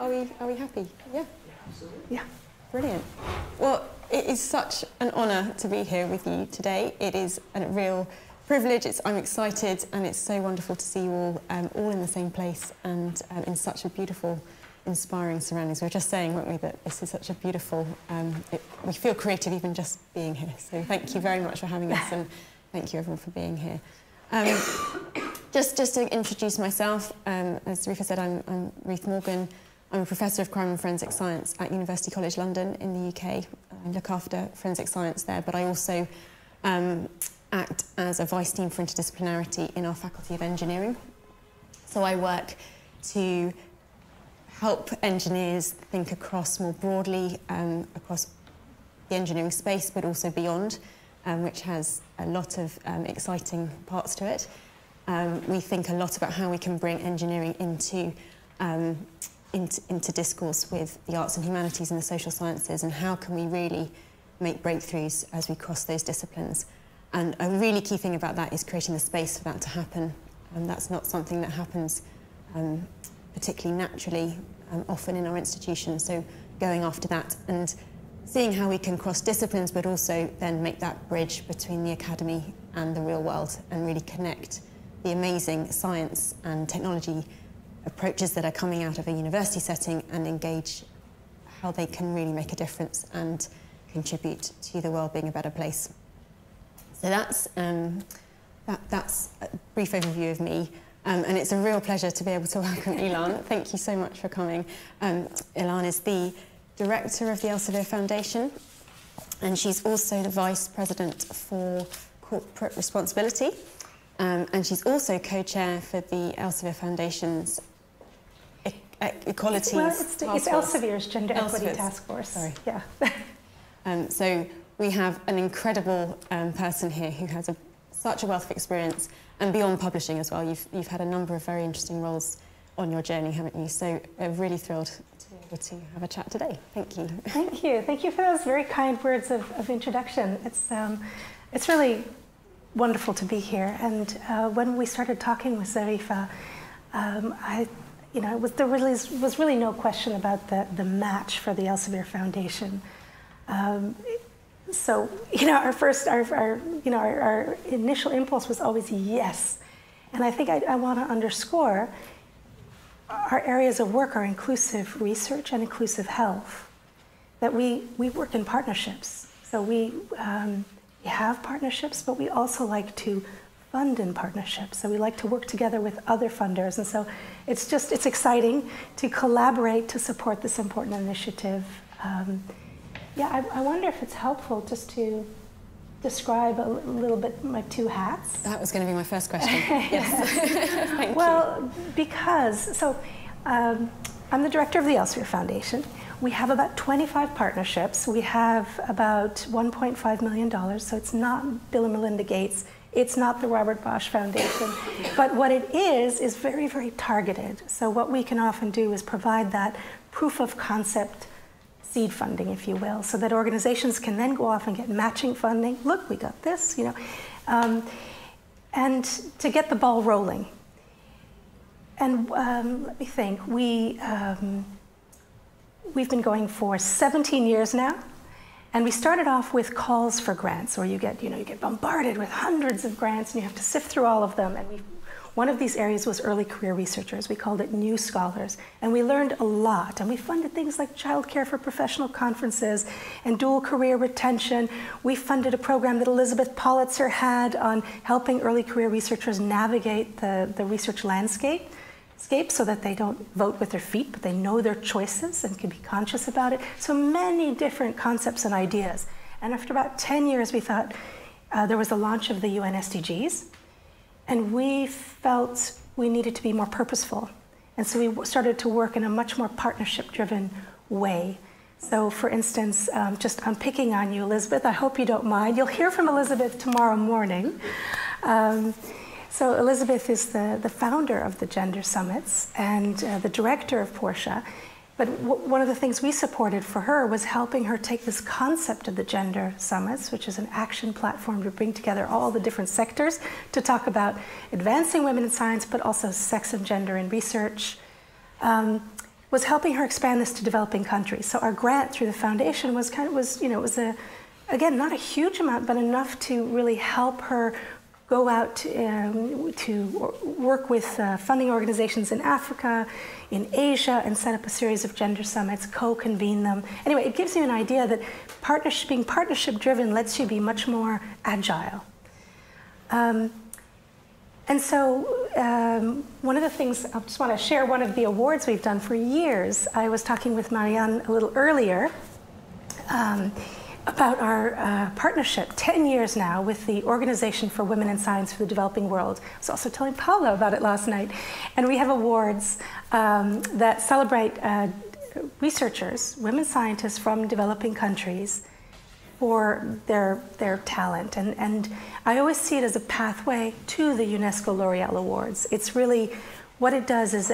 Are we happy? Yeah. Yeah. Brilliant. Well, it is such an honour to be here with you today. It is a real privilege. I'm excited, and it's so wonderful to see you all in the same place and in such a beautiful, inspiring surroundings. We were just saying, weren't we, that this is such a beautiful... we feel creative even just being here. So thank you very much for having us, and thank you everyone for being here. Just to introduce myself, as Zarifa said, I'm Ruth Morgan. I'm a Professor of Crime and Forensic Science at University College London in the UK. I look after forensic science there, but I also act as a Vice Dean for Interdisciplinarity in our Faculty of Engineering. So I work to help engineers think across more broadly, across the engineering space, but also beyond, which has a lot of exciting parts to it. We think a lot about how we can bring engineering into discourse with the arts and humanities and the social sciences, and how can we really make breakthroughs as we cross those disciplines. And a really key thing about that is creating the space for that to happen, and that's not something that happens particularly naturally often in our institutions. So going after that and seeing how we can cross disciplines, but also then make that bridge between the academy and the real world, and really connect the amazing science and technology approaches that are coming out of a university setting, and engage how they can really make a difference and contribute to the world being a better place. So that's a brief overview of me, and it's a real pleasure to be able to welcome Ylann. Thank you so much for coming. Ylann is the director of the Elsevier Foundation, and she's also the vice president for corporate responsibility. And she's also co-chair for the Elsevier Foundation's Equalities Task Force. Elsevier's Gender Equity Task Force. Sorry. Yeah. So we have an incredible person here who has such a wealth of experience, and beyond publishing as well. You've had a number of very interesting roles on your journey, haven't you? So I'm really thrilled to be able to have a chat today. Thank you. Thank you. Thank you for those very kind words of introduction. It's really wonderful to be here. And when we started talking with Zarifa, there was really no question about the match for the Elsevier Foundation. So our initial impulse was always yes. And I think I want to underscore our areas of work are inclusive research and inclusive health. That we work in partnerships. So we have partnerships, but we also like to fund in partnerships. So we like to work together with other funders. And so it's exciting to collaborate to support this important initiative. I wonder if it's helpful just to describe a little bit my two hats. That was going to be my first question. Yes. Thank you. Because, I'm the director of the Elsevier Foundation. We have about 25 partnerships. We have about $1.5 million, so it's not Bill and Melinda Gates. It's not the Robert Bosch Foundation. But what it is very, very targeted. So what we can often do is provide that proof of concept seed funding, if you will, so that organizations can then go off and get matching funding. Look, we got this, and to get the ball rolling. And let me think, we've been going for 17 years now, and we started off with calls for grants, where you get bombarded with hundreds of grants, and you have to sift through all of them. And one of these areas was early career researchers. We called it New Scholars, and we learned a lot. And we funded things like childcare for professional conferences and dual career retention. We funded a program that Elizabeth Pollitzer had on helping early career researchers navigate the research landscape, so that they don't vote with their feet, but they know their choices and can be conscious about it. So many different concepts and ideas. And after about 10 years, we thought there was the launch of the UN SDGs, and we felt we needed to be more purposeful. And so we started to work in a much more partnership-driven way. So for instance, I'm picking on you, Elizabeth. I hope you don't mind. You'll hear from Elizabeth tomorrow morning. So Elizabeth is the founder of the Gender Summits and the director of Porsche. But one of the things we supported for her was helping her take this concept of the Gender Summits, which is an action platform to bring together all the different sectors to talk about advancing women in science, but also sex and gender in research. was helping her expand this to developing countries. So our grant through the foundation was again, not a huge amount, but enough to really help her go out to work with funding organizations in Africa, in Asia, and set up a series of gender summits, co-convene them. Anyway, it gives you an idea that being partnership-driven lets you be much more agile. One of the things, I just want to share one of the awards we've done for years. I was talking with Marianne a little earlier about our partnership, 10 years now, with the Organization for Women in Science for the Developing World. I was also telling Paula about it last night. And we have awards that celebrate researchers, women scientists from developing countries, for their talent. And I always see it as a pathway to the UNESCO L'Oreal Awards. It's really, what it does is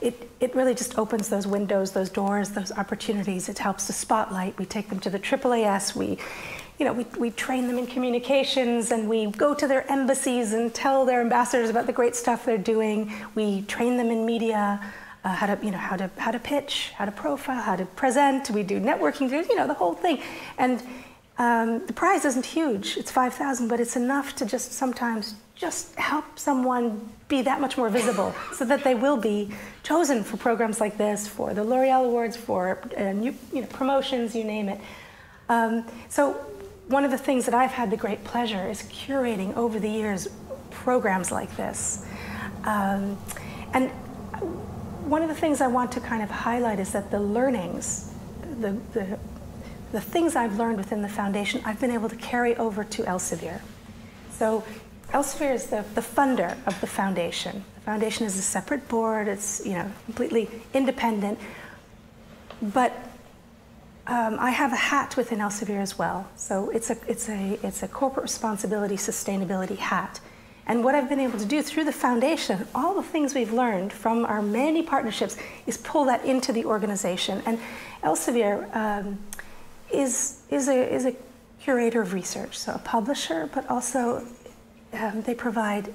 it really just opens those windows, those doors, those opportunities. It helps the spotlight. We take them to the AAAS. We train them in communications, and we go to their embassies and tell their ambassadors about the great stuff they're doing. We train them in media, how to pitch, how to profile, how to present. We do networking, the whole thing. And the prize isn't huge. It's $5,000, but it's enough to just sometimes just help someone be that much more visible so that they will be chosen for programs like this, for the L'Oreal Awards, for promotions, you name it. So one of the things that I've had the great pleasure is curating over the years programs like this. And one of the things I want to kind of highlight is that the learnings, the things I've learned within the foundation, I've been able to carry over to Elsevier. So Elsevier is the funder of the foundation. The foundation is a separate board. It's completely independent. But I have a hat within Elsevier as well. So it's a corporate responsibility sustainability hat. And what I've been able to do through the foundation, all the things we've learned from our many partnerships, is pull that into the organization. And Elsevier is a curator of research, so a publisher, but also they provide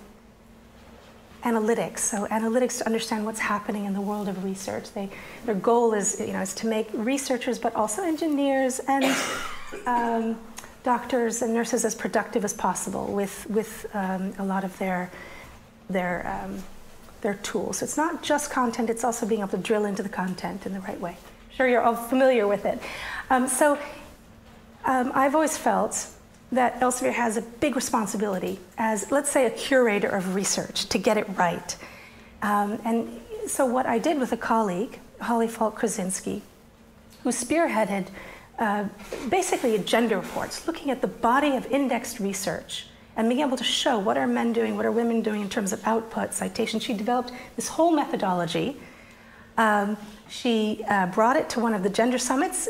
analytics, so analytics to understand what's happening in the world of research. Their goal is to make researchers, but also engineers and doctors and nurses as productive as possible with a lot of their tools. So it's not just content; it's also being able to drill into the content in the right way. I'm sure you're all familiar with it. I've always felt that Elsevier has a big responsibility as, let's say, a curator of research to get it right. And so what I did with a colleague, Holly Falk-Krasinski, who spearheaded basically gender reports, looking at the body of indexed research and being able to show what are men doing, what are women doing in terms of output, citation. She developed this whole methodology. She brought it to one of the gender summits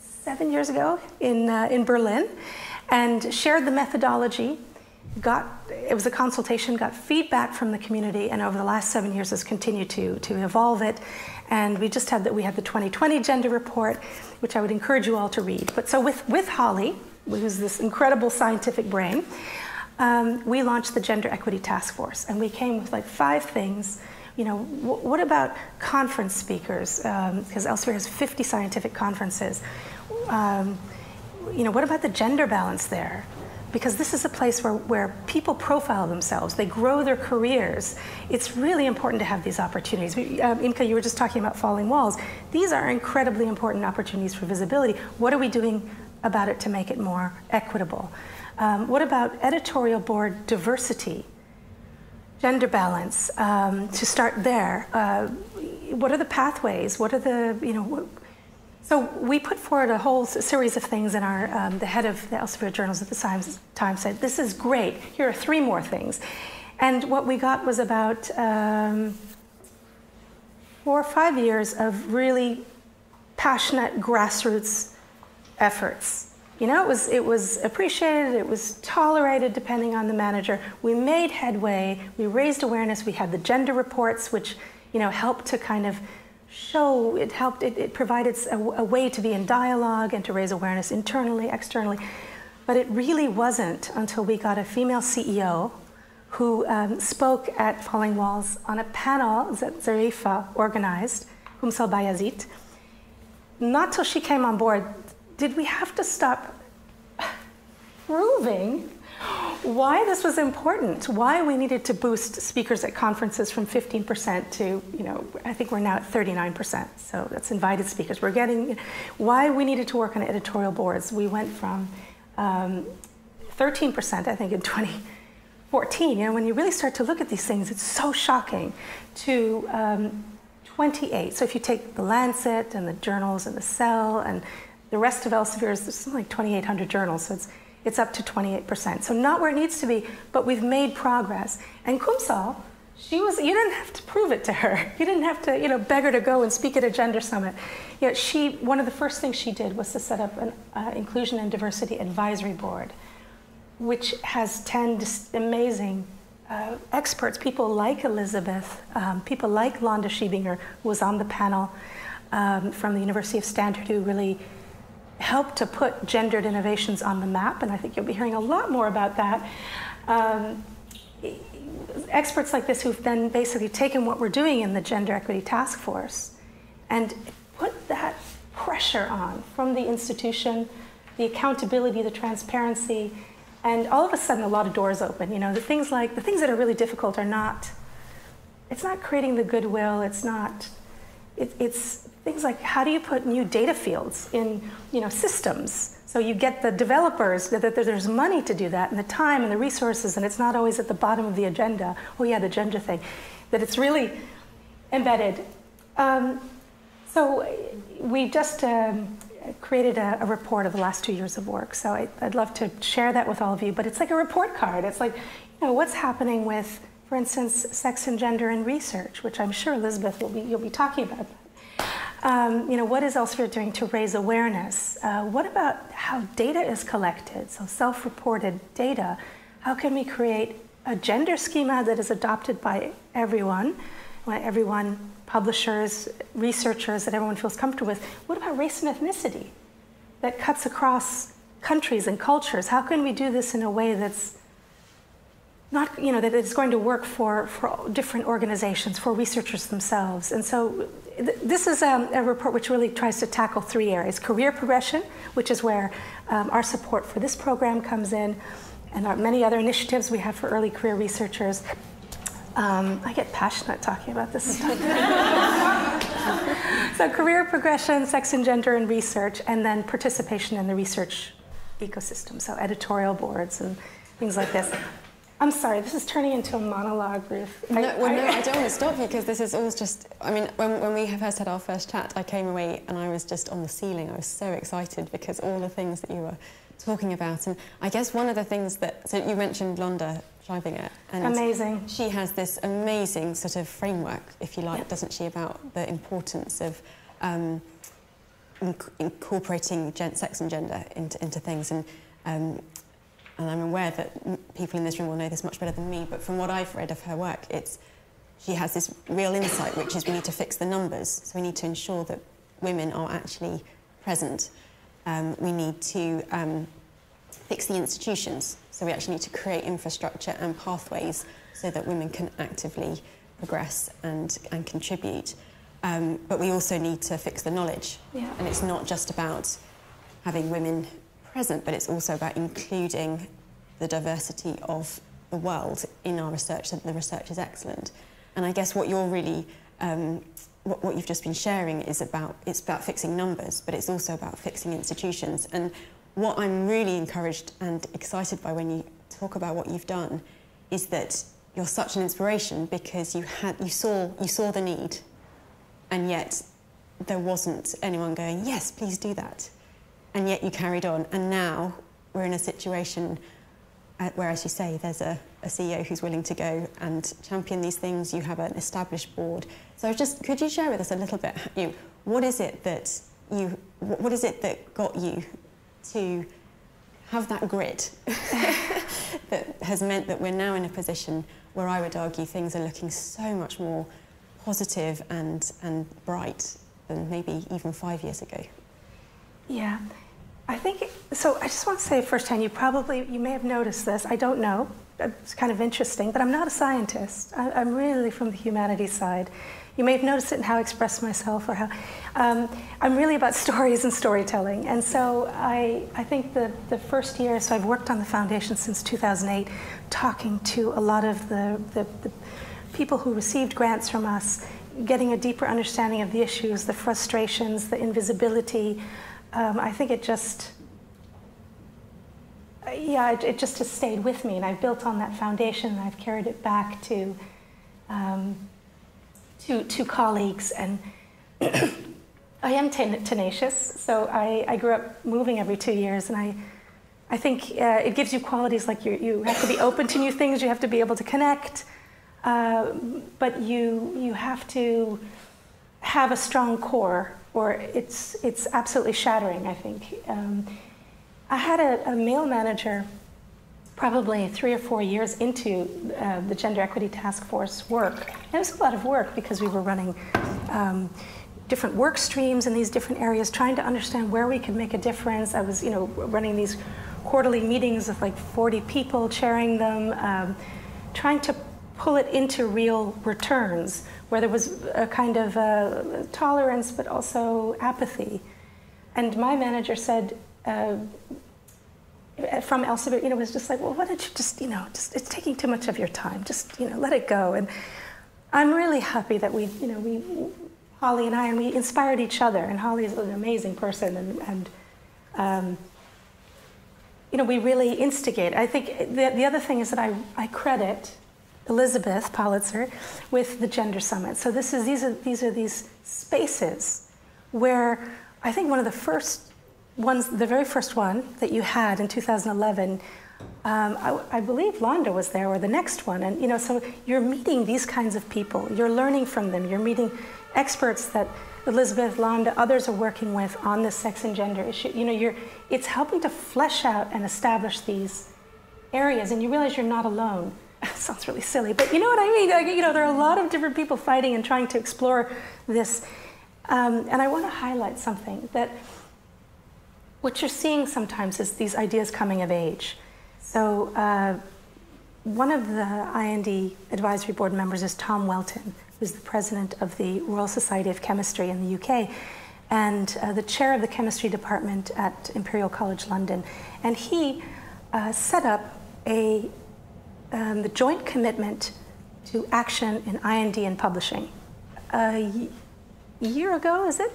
7 years ago in Berlin, and shared the methodology. It was a consultation, got feedback from the community, and over the last 7 years has continued to evolve it. And we had the 2020 gender report, which I would encourage you all to read. But so with Holly, who's this incredible scientific brain, we launched the Gender Equity Task Force, and we came with like 5 things. What about conference speakers? Because Elsevier has 50 scientific conferences. What about the gender balance there? Because this is a place where people profile themselves. They grow their careers. It's really important to have these opportunities. Imka, you were just talking about Falling Walls. These are incredibly important opportunities for visibility. What are we doing about it to make it more equitable? What about editorial board diversity, gender balance? To start there, what are the pathways? What are the, So we put forward a whole series of things, and the head of the Elsevier Journals at the Science Times said, this is great, here are 3 more things. And what we got was about 4 or 5 years of really passionate grassroots efforts. It was appreciated, it was tolerated depending on the manager. We made headway, we raised awareness, we had the gender reports, which helped to kind of show, it provided a way to be in dialogue and to raise awareness internally, externally. But it really wasn't until we got a female CEO who spoke at Falling Walls on a panel that Zarifa organized Kumsal Bayazit. Not till she came on board did we have to stop proving why this was important, why we needed to boost speakers at conferences from 15% to, I think we're now at 39%, so that's invited speakers. We're getting, why we needed to work on editorial boards. We went from 13%, I think, in 2014. When you really start to look at these things, it's so shocking, to 28. So if you take The Lancet and the journals and the Cell and the rest of Elsevier's, there's something like 2,800 journals, so it's up to 28%. So not where it needs to be, but we've made progress. And Kumsal, you didn't have to prove it to her. You didn't have to, beg her to go and speak at a gender summit. One of the first things she did was to set up an Inclusion and Diversity Advisory Board, which has 10 amazing experts, people like Elizabeth, people like Londa Schiebinger, who was on the panel from the University of Stanford, who really helped to put gendered innovations on the map, and I think you'll be hearing a lot more about that. Experts like this who've then basically taken what we're doing in the Gender Equity Task Force and put that pressure on from the institution, the accountability, the transparency, and all of a sudden a lot of doors open. The things that are really difficult are not, it's not creating the goodwill, it's things like, how do you put new data fields in systems? So you get the developers, that there's money to do that, and the time and the resources, and it's not always at the bottom of the agenda. Oh yeah, the gender thing, that it's really embedded. So we just created a report of the last 2 years of work. So I'd love to share that with all of you, but it's like a report card. It's like, what's happening with, for instance, sex and gender in research, which I'm sure, Elizabeth, you'll be talking about. What is Elsevier doing to raise awareness? What about how data is collected, so self-reported data? How can we create a gender schema that is adopted by everyone, publishers, researchers, that everyone feels comfortable with? What about race and ethnicity that cuts across countries and cultures? How can we do this in a way that's not, that it's going to work for different organizations, for researchers themselves? And so this is a report which really tries to tackle three areas. Career progression, which is where our support for this program comes in, and many other initiatives we have for early career researchers. I get passionate talking about this stuff. So career progression, sex and gender in research, and then participation in the research ecosystem, so editorial boards and things like this. I'm sorry, this is turning into a monologue, Ruth. I don't want to stop you, because this is always just... I mean, when we first had our first chat, I came away and I was just on the ceiling. I was so excited because all the things that you were talking about. And I guess one of the things that... So you mentioned Londa Schiebinger. And amazing. She has this amazing sort of framework, if you like, yep, doesn't she, about the importance of incorporating sex and gender into things. And I'm aware that people in this room will know this much better than me, but from what I've read of her work, she has this real insight, which is we need to fix the numbers. So we need to ensure that women are actually present. We need to fix the institutions. So we actually need to create infrastructure and pathways so that women can actively progress and contribute. But we also need to fix the knowledge. Yeah. And it's not just about having women present, but it's also about including the diversity of the world in our research, so that the research is excellent. And I guess what you're really, what you've just been sharing is about, it's about fixing numbers, but it's also about fixing institutions. And what I'm really encouraged and excited by when you talk about what you've done is that you're such an inspiration, because you saw the need, and yet there wasn't anyone going, yes, please do that. And yet you carried on, and now we're in a situation where, as you say, there's a CEO who's willing to go and champion these things. You have an established board. So just, could you share with us a little bit, what is it that got you to have that grit that has meant that we're now in a position where I would argue things are looking so much more positive and bright than maybe even 5 years ago? Yeah. I think, so I just want to say firsthand, you may have noticed this, I don't know, it's kind of interesting, but I'm not a scientist. I'm really from the humanities side. You may have noticed it in how I express myself or how, I'm really about stories and storytelling. And so I think the first year, so I've worked on the foundation since 2008, talking to a lot of the people who received grants from us, getting a deeper understanding of the issues, the frustrations, the invisibility. I think it just, yeah, it just has stayed with me, and I've built on that foundation, and I've carried it back to colleagues, and I am tenacious, so I grew up moving every 2 years, and I think it gives you qualities like you have to be open to new things, you have to be able to connect, but you have to have a strong core, or it's absolutely shattering, I think. I had a male manager probably 3 or 4 years into the Gender Equity Task Force work. And it was a lot of work because we were running different work streams in these different areas, trying to understand where we could make a difference. I was, running these quarterly meetings with like 40 people, chairing them, trying to pull it into real returns, where there was a kind of tolerance, but also apathy. And my manager said, from Elsevier, it was just like, well, why don't you just, it's taking too much of your time. Just, let it go. And I'm really happy that we, Holly and we inspired each other. And Holly is an amazing person, and we really instigate. I think the other thing is that I credit Elizabeth Pollitzer with the Gender Summit. So these are spaces where I think one of the first ones, the very first one that you had in 2011, I believe Londa was there, or the next one, and so you're meeting these kinds of people, you're learning from them, you're meeting experts that Elizabeth, Londa, others are working with on the sex and gender issue. It's helping to flesh out and establish these areas, and you realize you're not alone. Sounds really silly, but you know what I mean. There are a lot of different people fighting and trying to explore this, and I want to highlight something that. What you're seeing sometimes is these ideas coming of age. So one of the IND advisory board members is Tom Welton, who's the president of the Royal Society of Chemistry in the UK, and the chair of the chemistry department at Imperial College London. And he set up the Joint Commitment to Action in IND and Publishing. A year ago, is it?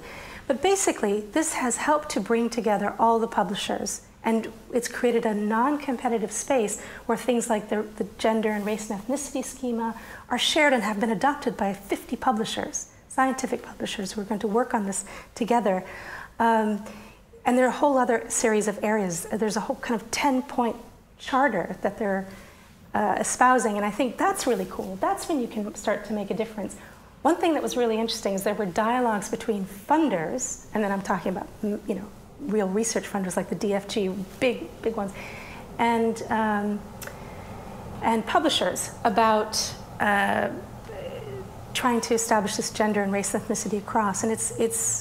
But basically, this has helped to bring together all the publishers, and it's created a non-competitive space where things like the gender and race and ethnicity schema are shared and have been adopted by 50 publishers, scientific publishers, who are going to work on this together. And there are a whole other series of areas. There's a whole kind of 10-point charter that they're espousing, and I think that's really cool. That's when you can start to make a difference. One thing that was really interesting is there were dialogues between funders, and then I'm talking about real research funders like the DFG, big ones, and publishers about trying to establish this gender and race ethnicity across. And it's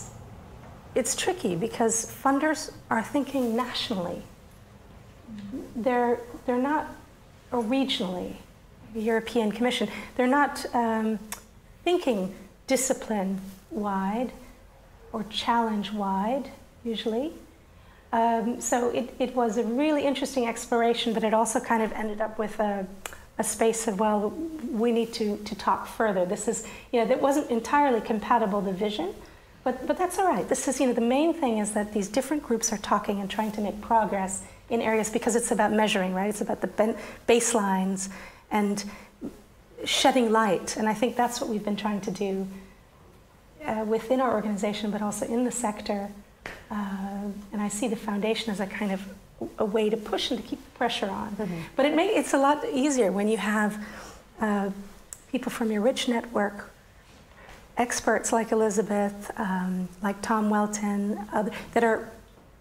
tricky because funders are thinking nationally. They're not, or regionally, the European Commission. They're not. Thinking discipline-wide or challenge-wide, usually. So it was a really interesting exploration, but it also kind of ended up with a space of, well, we need to talk further. This is, that wasn't entirely compatible, the vision, but that's all right. This is, the main thing is that these different groups are talking and trying to make progress in areas because it's about measuring, right? It's about the baselines and shedding light, and I think that's what we've been trying to do within our organization, but also in the sector. And I see the foundation as a kind of a way to push and to keep the pressure on. Mm-hmm. But it's a lot easier when you have people from your rich network, experts like Elizabeth, like Tom Welton, that are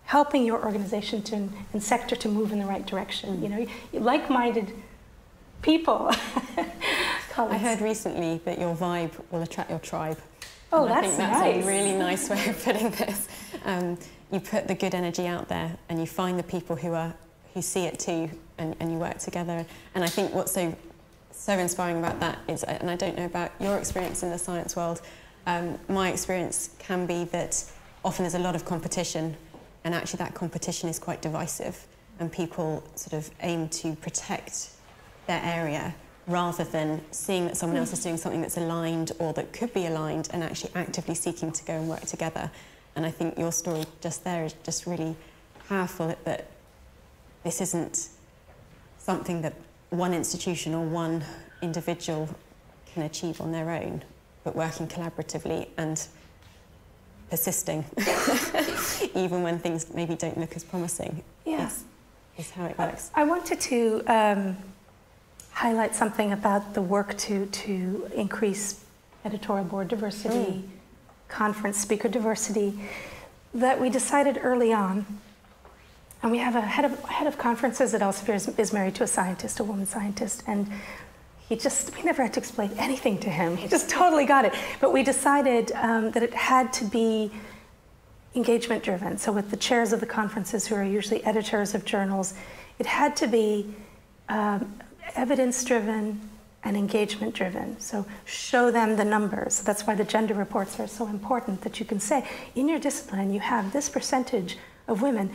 helping your organization and sector to move in the right direction. Mm-hmm. Like-minded people. I heard recently that your vibe will attract your tribe. Oh, that's nice. I think that's a really nice way of putting this. You put the good energy out there and you find the people who see it too, and you work together. And I think what's so inspiring about that is, and I don't know about your experience in the science world, my experience can be that often there's a lot of competition, and actually that competition is quite divisive, and people sort of aim to protect their area rather than seeing that someone else is doing something that's aligned or that could be aligned, and actually actively seeking to go and work together. And I think your story just there is just really powerful, that this isn't something that one institution or one individual can achieve on their own, but working collaboratively and persisting, even when things maybe don't look as promising, is how it works. I wanted to highlight something about the work to increase editorial board diversity, conference speaker diversity, that we decided early on. And we have a head of conferences at Elsevier is married to a scientist, a woman scientist, and we never had to explain anything to him. He just totally got it. But we decided that it had to be engagement driven. So with the chairs of the conferences, who are usually editors of journals, it had to be evidence driven and engagement driven. So show them the numbers. That's why the gender reports are so important, that you can say, in your discipline, you have this percentage of women,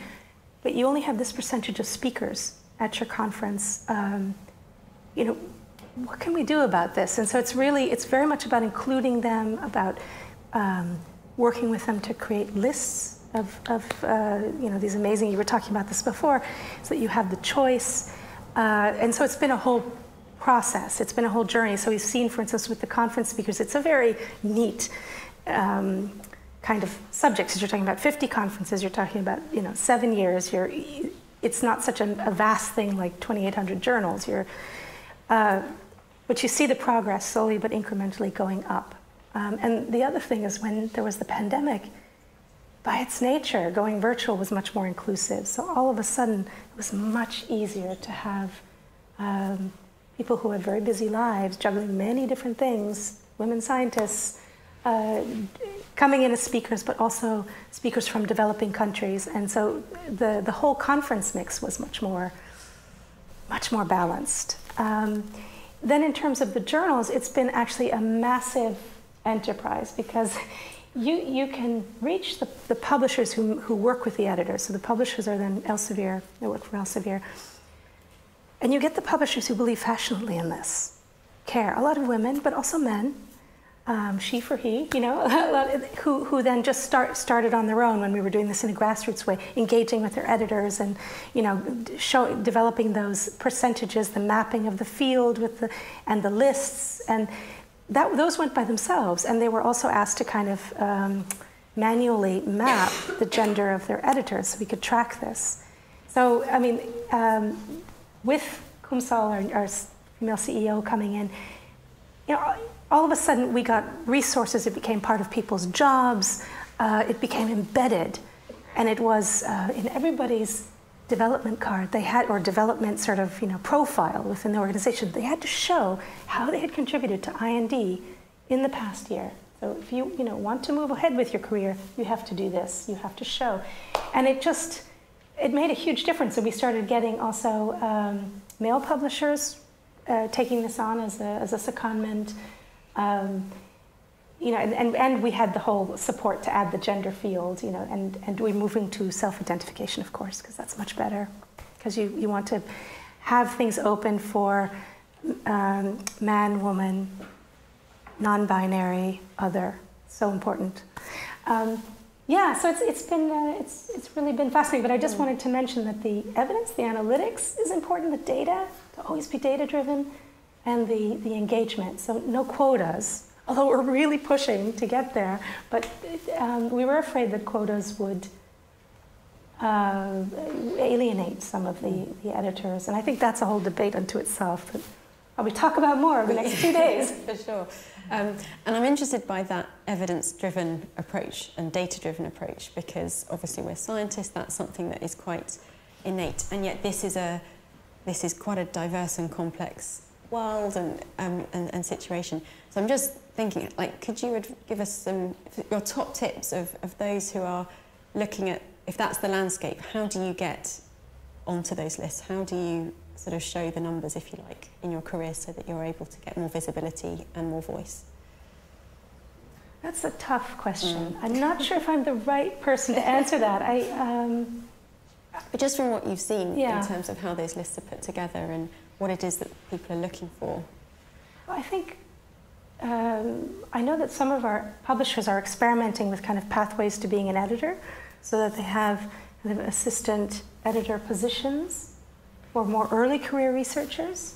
but you only have this percentage of speakers at your conference. What can we do about this? And so it's very much about including them, about working with them to create lists of these amazing, you were talking about this before, so that you have the choice. And so it's been a whole process. It's been a whole journey. So we've seen, for instance, with the conference speakers, it's a very neat kind of subjects. You're talking about 50 conferences, you're talking about 7 years, it's not such a vast thing like 2,800 journals. But you see the progress slowly but incrementally going up. And the other thing is, when there was the pandemic, by its nature, going virtual was much more inclusive. So all of a sudden, it was much easier to have people who had very busy lives, juggling many different things, women scientists, coming in as speakers, but also speakers from developing countries, and so the whole conference mix was much more balanced. Then, in terms of the journals, it's been actually a massive enterprise, because you can reach the publishers who work with the editors. So the publishers are then Elsevier. They work for Elsevier, and you get the publishers who believe passionately in this, care. A lot of women, but also men. She for he, who then just started on their own when we were doing this in a grassroots way, engaging with their editors and, developing those percentages, the mapping of the field and the lists, and those went by themselves. And they were also asked to kind of manually map the gender of their editors so we could track this. So, I mean, with Kumsal, our female CEO, coming in, all of a sudden, we got resources. It became part of people's jobs. It became embedded, and it was in everybody's development card. They had, or development sort of profile within the organization. They had to show how they had contributed to IND in the past year. So if you want to move ahead with your career, you have to do this. You have to show, and it made a huge difference. And we started getting also male publishers taking this on as a secondment. And we had the whole support to add the gender field, and we're moving to self-identification, of course, because that's much better, because you want to have things open for man, woman, non-binary, other. So important. So it's really been fascinating. But I just wanted to mention that the evidence, the analytics, is important. The data, to always be data-driven. And the engagement, so no quotas, although we're really pushing to get there. But we were afraid that quotas would alienate some of the editors. And I think that's a whole debate unto itself that I'll talk about more over the next 2 days. For sure. And I'm interested by that evidence-driven approach and data-driven approach, because obviously we're scientists, that's something that is quite innate. And yet this is quite a diverse and complex world and situation. So I'm just thinking, could you give us your top tips of those who are looking at, if that's the landscape, how do you get onto those lists? How do you sort of show the numbers, if you like, in your career so that you're able to get more visibility and more voice? That's a tough question. Mm. I'm not sure if I'm the right person to answer that. But just from what you've seen, yeah, in terms of how those lists are put together and what it is that people are looking for. I think, I know that some of our publishers are experimenting with kind of pathways to being an editor, so that they have kind of assistant editor positions for more early career researchers.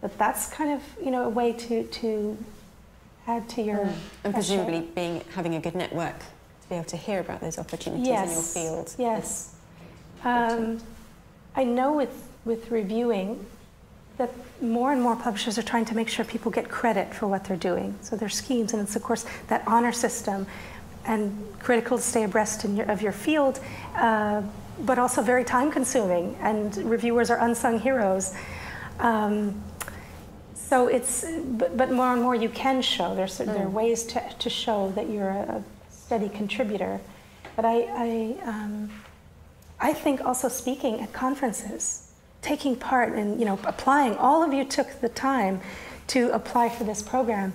But that's kind of, you know, a way to add to your... Mm. And presumably having a good network to be able to hear about those opportunities, yes, in your field. Yes. I know with reviewing that more and more publishers are trying to make sure people get credit for what they're doing. So their schemes, and it's, of course, that honor system, and critical to stay abreast of your field, but also very time-consuming, and reviewers are unsung heroes. So it's, but more and more you can show. There are ways to show that you're a steady contributor. But I think also speaking at conferences, taking part in, you know, applying. All of you took the time to apply for this program.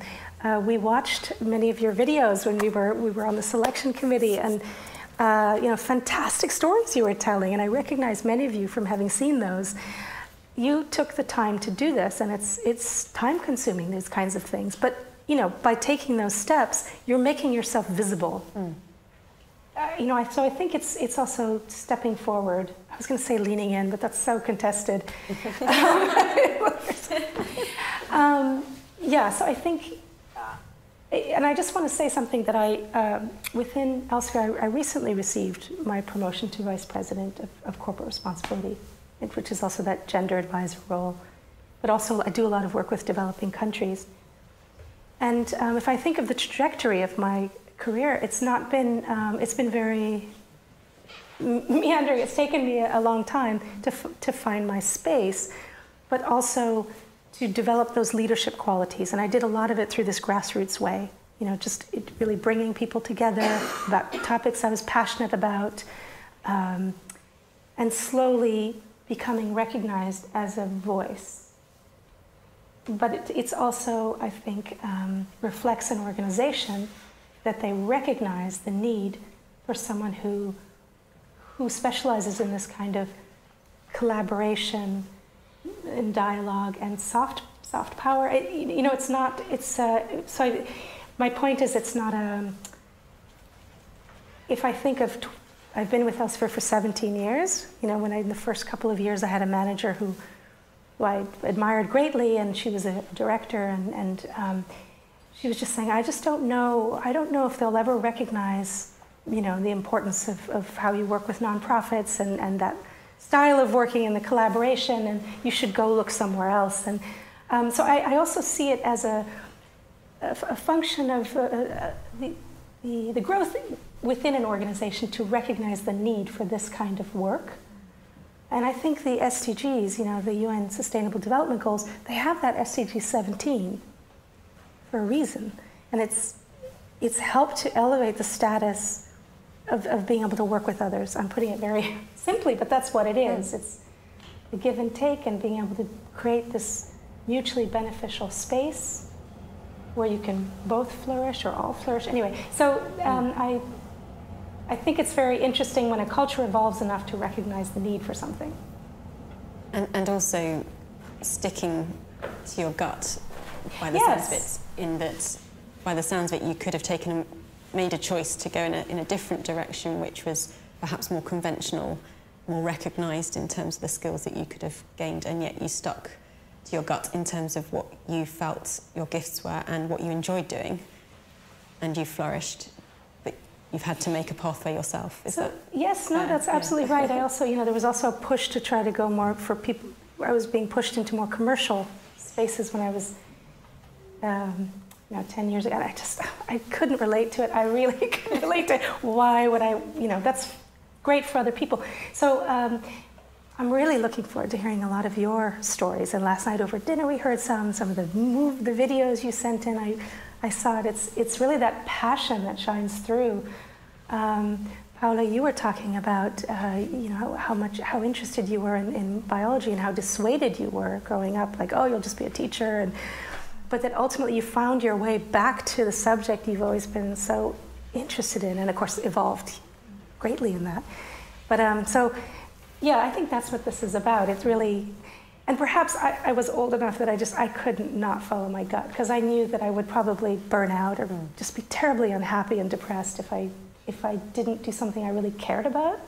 We watched many of your videos when we were on the selection committee, and you know, fantastic stories you were telling, and I recognize many of you from having seen those. You took the time to do this, and it's time-consuming, these kinds of things. But you know, by taking those steps, you're making yourself visible. Mm. You know, so I think it's also stepping forward. I was going to say leaning in, but that's so contested. Yeah, so I think, and I just want to say something that within Elsevier, I recently received my promotion to Vice President of Corporate Responsibility, which is also that gender advisor role. But also, I do a lot of work with developing countries. And if I think of the trajectory of my career, it's not been, it's been very meandering. It's taken me a long time to find my space, but also to develop those leadership qualities. And I did a lot of it through this grassroots way, you know, just really bringing people together about topics I was passionate about, and slowly becoming recognized as a voice. But it's also, I think, reflects an organization that they recognize the need for someone who specializes in this kind of collaboration and dialogue and soft power. You know, it's not, it's, so my point is it's not a, if I think of, I've been with Elsevier for 17 years. You know, in the first couple of years I had a manager who I admired greatly, and she was a director, and she was just saying, I don't know if they'll ever recognize, you know, the importance of how you work with nonprofits and that style of working and the collaboration, and you should go look somewhere else. And so I also see it as a function of the growth within an organization to recognize the need for this kind of work. And I think the SDGs, you know, the UN Sustainable Development Goals, they have that SDG 17. For a reason, and it's helped to elevate the status of being able to work with others. I'm putting it very simply, but that's what it is. It's the give and take, and being able to create this mutually beneficial space where you can both flourish or all flourish. Anyway, so I think it's very interesting when a culture evolves enough to recognize the need for something, and also sticking to your gut. By the, yes, sounds of it, in that, by the sounds of it, you could have made a choice to go in a different direction, which was perhaps more conventional, more recognised in terms of the skills that you could have gained, and yet you stuck to your gut in terms of what you felt your gifts were and what you enjoyed doing, and you flourished. But you've had to make a pathway yourself. Is that? Yes, no, that's absolutely right. I also, you know, there was also a push to try to go more for people. I was being pushed into more commercial spaces when I was. You know, 10 years ago, I couldn't relate to it. I really couldn't relate to it. Why would I, you know, that's great for other people. So I'm really looking forward to hearing a lot of your stories. And last night over dinner, we heard some of the videos you sent in. I saw it. It's really that passion that shines through Paola, you were talking about you know, how interested you were in biology and how dissuaded you were growing up, like, oh, you'll just be a teacher, and but that ultimately you found your way back to the subject you've always been so interested in, and of course evolved greatly in that. But so, yeah, I think that's what this is about. It's really, and perhaps I was old enough that I couldn't not follow my gut, because I knew that I would probably burn out or just be terribly unhappy and depressed if I didn't do something I really cared about.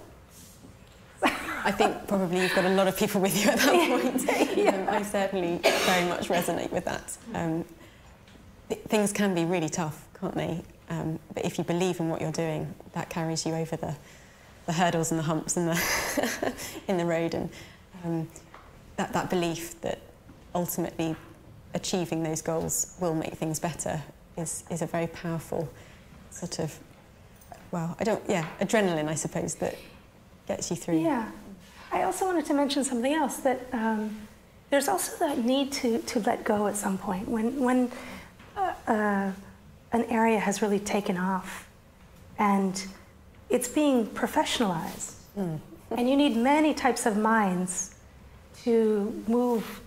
I think probably you've got a lot of people with you at that point. Yeah. I certainly very much resonate with that. Things can be really tough, can't they? But if you believe in what you're doing, that carries you over the hurdles and the humps and the in the road. And that belief that ultimately achieving those goals will make things better is a very powerful sort of, well, adrenaline, I suppose, that gets you through. Yeah. I also wanted to mention something else, that there's also that need to let go at some point. When an area has really taken off and it's being professionalized, and you need many types of minds to move,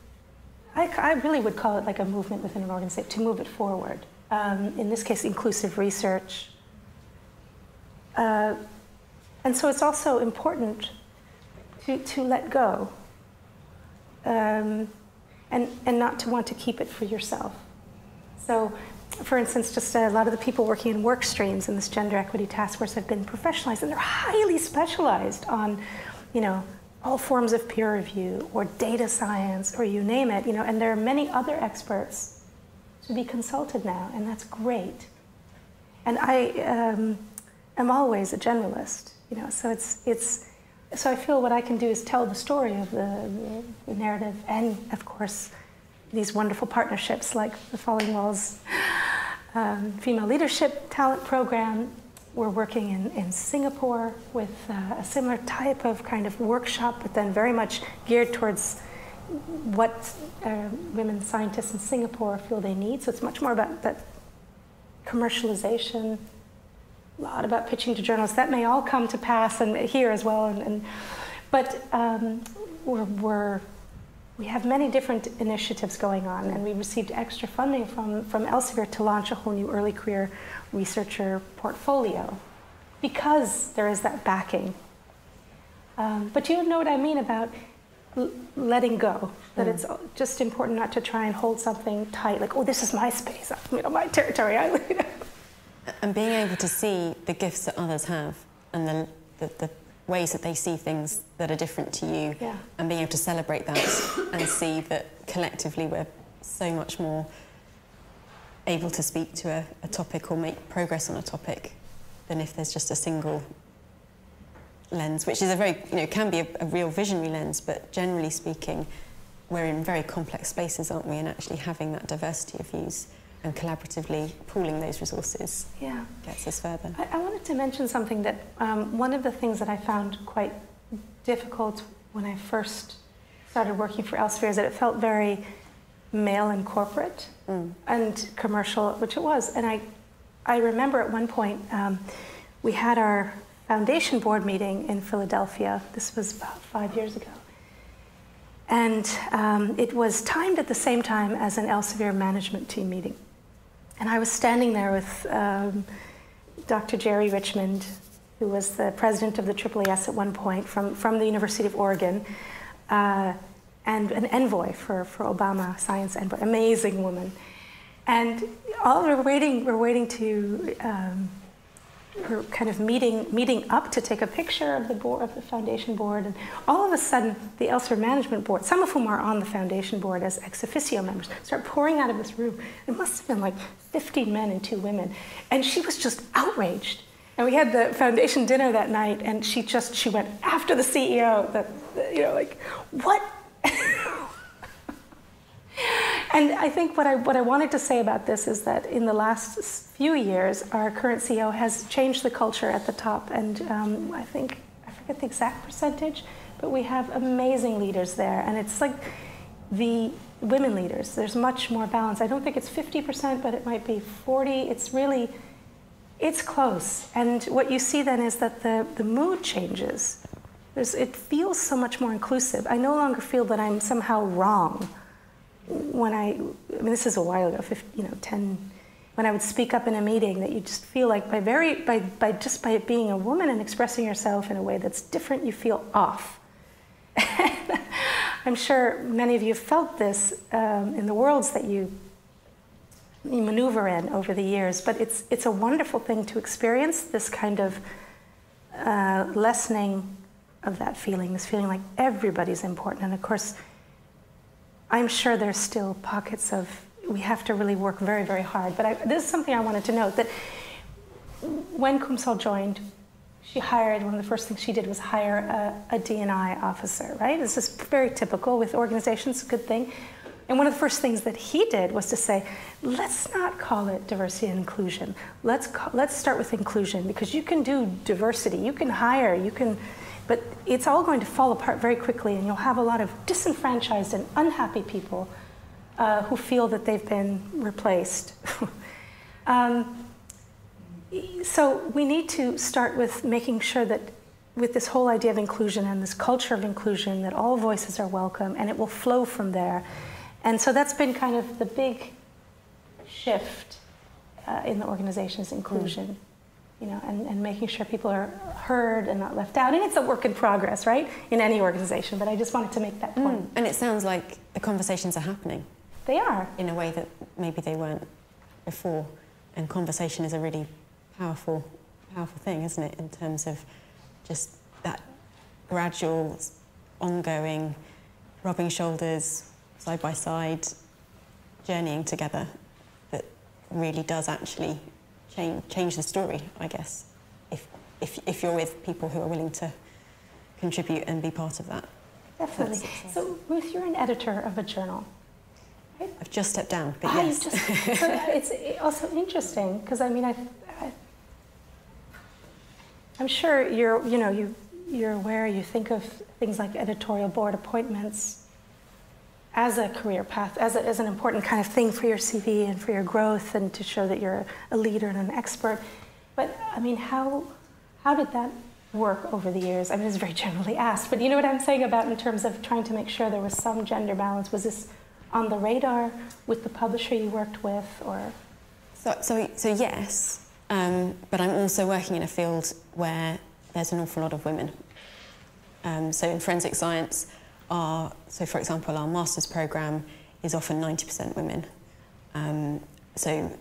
I really would call it like a movement within an organization, to move it forward. In this case, inclusive research. And so it's also important to let go and not to want to keep it for yourself. So, for instance, just a lot of the people working in work streams in this Gender Equity Task Force have been professionalized, and they're highly specialized on, you know, all forms of peer review or data science or you name it, you know, and there are many other experts to be consulted now, and that's great. And I'm always a generalist, you know, so so I feel what I can do is tell the story of the narrative, and of course these wonderful partnerships like the Falling Walls Female Leadership Talent Program. We're working in Singapore with a similar type of kind of workshop, but then very much geared towards what women scientists in Singapore feel they need. So it's much more about that commercialization. A lot about pitching to journals. That may all come to pass, and here as well. But we have many different initiatives going on, and we received extra funding from Elsevier to launch a whole new early career researcher portfolio, because there is that backing. But you know what I mean about letting go. That it's just important not to try and hold something tight, like, oh, this is my space, you know, my territory. And being able to see the gifts that others have, and the ways that they see things that are different to you, and being able to celebrate that and see that collectively we're so much more able to speak to a topic or make progress on a topic than if there's just a single lens, which is a very, you know, can be a real visionary lens, but generally speaking, we're in very complex spaces, aren't we? And actually having that diversity of views and collaboratively pooling those resources gets us further. I wanted to mention something that one of the things that I found quite difficult when I first started working for Elsevier is that it felt very male and corporate and commercial, which it was. And I remember at one point we had our foundation board meeting in Philadelphia. This was about 5 years ago. And it was timed at the same time as an Elsevier management team meeting. And I was standing there with Dr. Jerry Richmond, who was the president of the AAAS at one point from the University of Oregon, and an envoy for Obama, science envoy, amazing woman. And all we're waiting to her kind of meeting up to take a picture of the board, of the foundation board, and all of a sudden the Elsevier management board, some of whom are on the foundation board as ex officio members, start pouring out of this room. It must have been like 15 men and 2 women, and she was just outraged. And we had the foundation dinner that night, and she went after the CEO, you know, like, what? And I think what I wanted to say about this is that in the last few years, our current CEO has changed the culture at the top, and I think, I forget the exact percentage, but we have amazing leaders there, and it's like the women leaders. There's much more balance. I don't think it's 50%, but it might be 40. It's really It's close. And what you see then is that the mood changes. It feels so much more inclusive. I no longer feel that I'm somehow wrong when I mean, this is a while ago, 15, you know, 10, when I would speak up in a meeting, that you just feel like by being a woman and expressing yourself in a way that's different, you feel off. I'm sure many of you have felt this in the worlds that you maneuver in over the years, but it's a wonderful thing to experience this kind of lessening of that feeling, this feeling like everybody's important. And of course, I'm sure there's still pockets of, we have to really work very, very hard. But this is something I wanted to note, that when Kumsal joined, she hired, one of the first things she did was hire a D&I officer, right? This is very typical with organizations, a good thing. And one of the first things that he did was to say, let's not call it diversity and inclusion. Let's start with inclusion, because you can do diversity, you can hire, you can, but it's all going to fall apart very quickly, and you'll have a lot of disenfranchised and unhappy people who feel that they've been replaced. So we need to start with making sure that with this whole idea of inclusion and this culture of inclusion, that all voices are welcome, and it will flow from there. And so that's been kind of the big shift in the organization's inclusion, you know, and making sure people are heard and not left out. And it's a work in progress, right, in any organization, but I just wanted to make that point. And it sounds like the conversations are happening. They are. In a way that maybe they weren't before. And conversation is a really powerful, powerful thing, isn't it, in terms of just that gradual, ongoing, rubbing shoulders, side by side, journeying together, that really does actually change the story, I guess, if you're with people who are willing to contribute and be part of that. Definitely. So, Ruth, you're an editor of a journal, right? I've just stepped down, but yes. So it's also interesting, because, I mean, I'm sure you're aware, you think of things like editorial board appointments as a career path, as an important kind of thing for your CV and for your growth and to show that you're a leader and an expert. But, I mean, how did that work over the years? I mean, it's very generally asked, but you know what I'm saying about in terms of trying to make sure there was some gender balance? Was this on the radar with the publisher you worked with, or...? So yes. But I'm also working in a field where there's an awful lot of women. So in forensic science, for example, our master's programme is often 90% women. So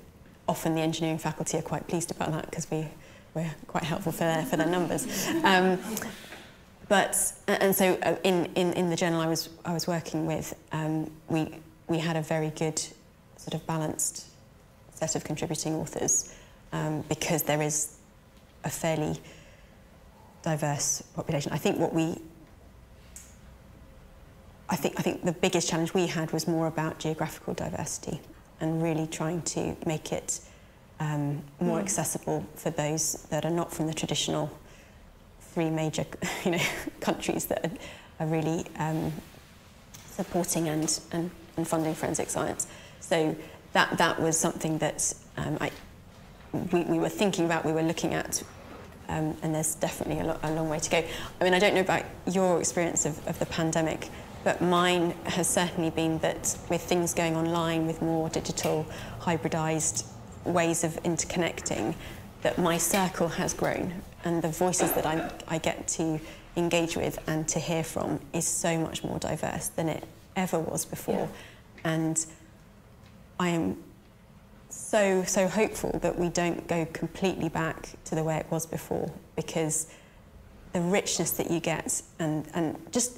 often the engineering faculty are quite pleased about that, because we're quite helpful for their numbers. So in the journal I was working with, we had a very good sort of balanced set of contributing authors. Because there is a fairly diverse population. I think the biggest challenge we had was more about geographical diversity and really trying to make it more accessible for those that are not from the traditional three major, you know, countries that are really supporting and funding forensic science. So that was something that we were thinking about, we were looking at, and there's definitely a long way to go. I mean, I don't know about your experience of the pandemic, but mine has certainly been that with things going online, with more digital, hybridised ways of interconnecting, that my circle has grown, and the voices that I get to engage with and to hear from is so much more diverse than it ever was before. Yeah. And I am so hopeful that we don't go completely back to the way it was before, because the richness that you get, and just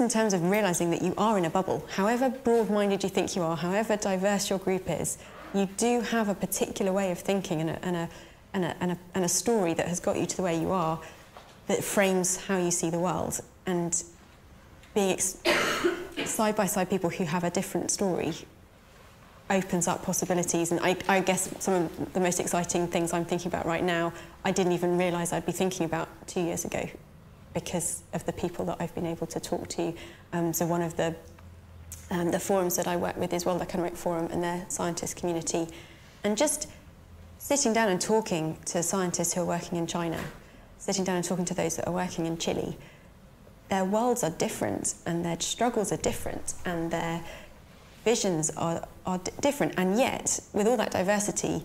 in terms of realising that you are in a bubble, however broad-minded you think you are, however diverse your group is, you do have a particular way of thinking and a story that has got you to the way you are, that frames how you see the world. And being side by side people who have a different story opens up possibilities, and I guess some of the most exciting things I'm thinking about right now, I didn't even realise I'd be thinking about 2 years ago, because of the people that I've been able to talk to. So one of the forums that I work with is World Economic Forum and their scientist community, and just sitting down and talking to scientists who are working in China, sitting down and talking to those that are working in Chile, their worlds are different and their struggles are different and their visions are different. And yet, with all that diversity,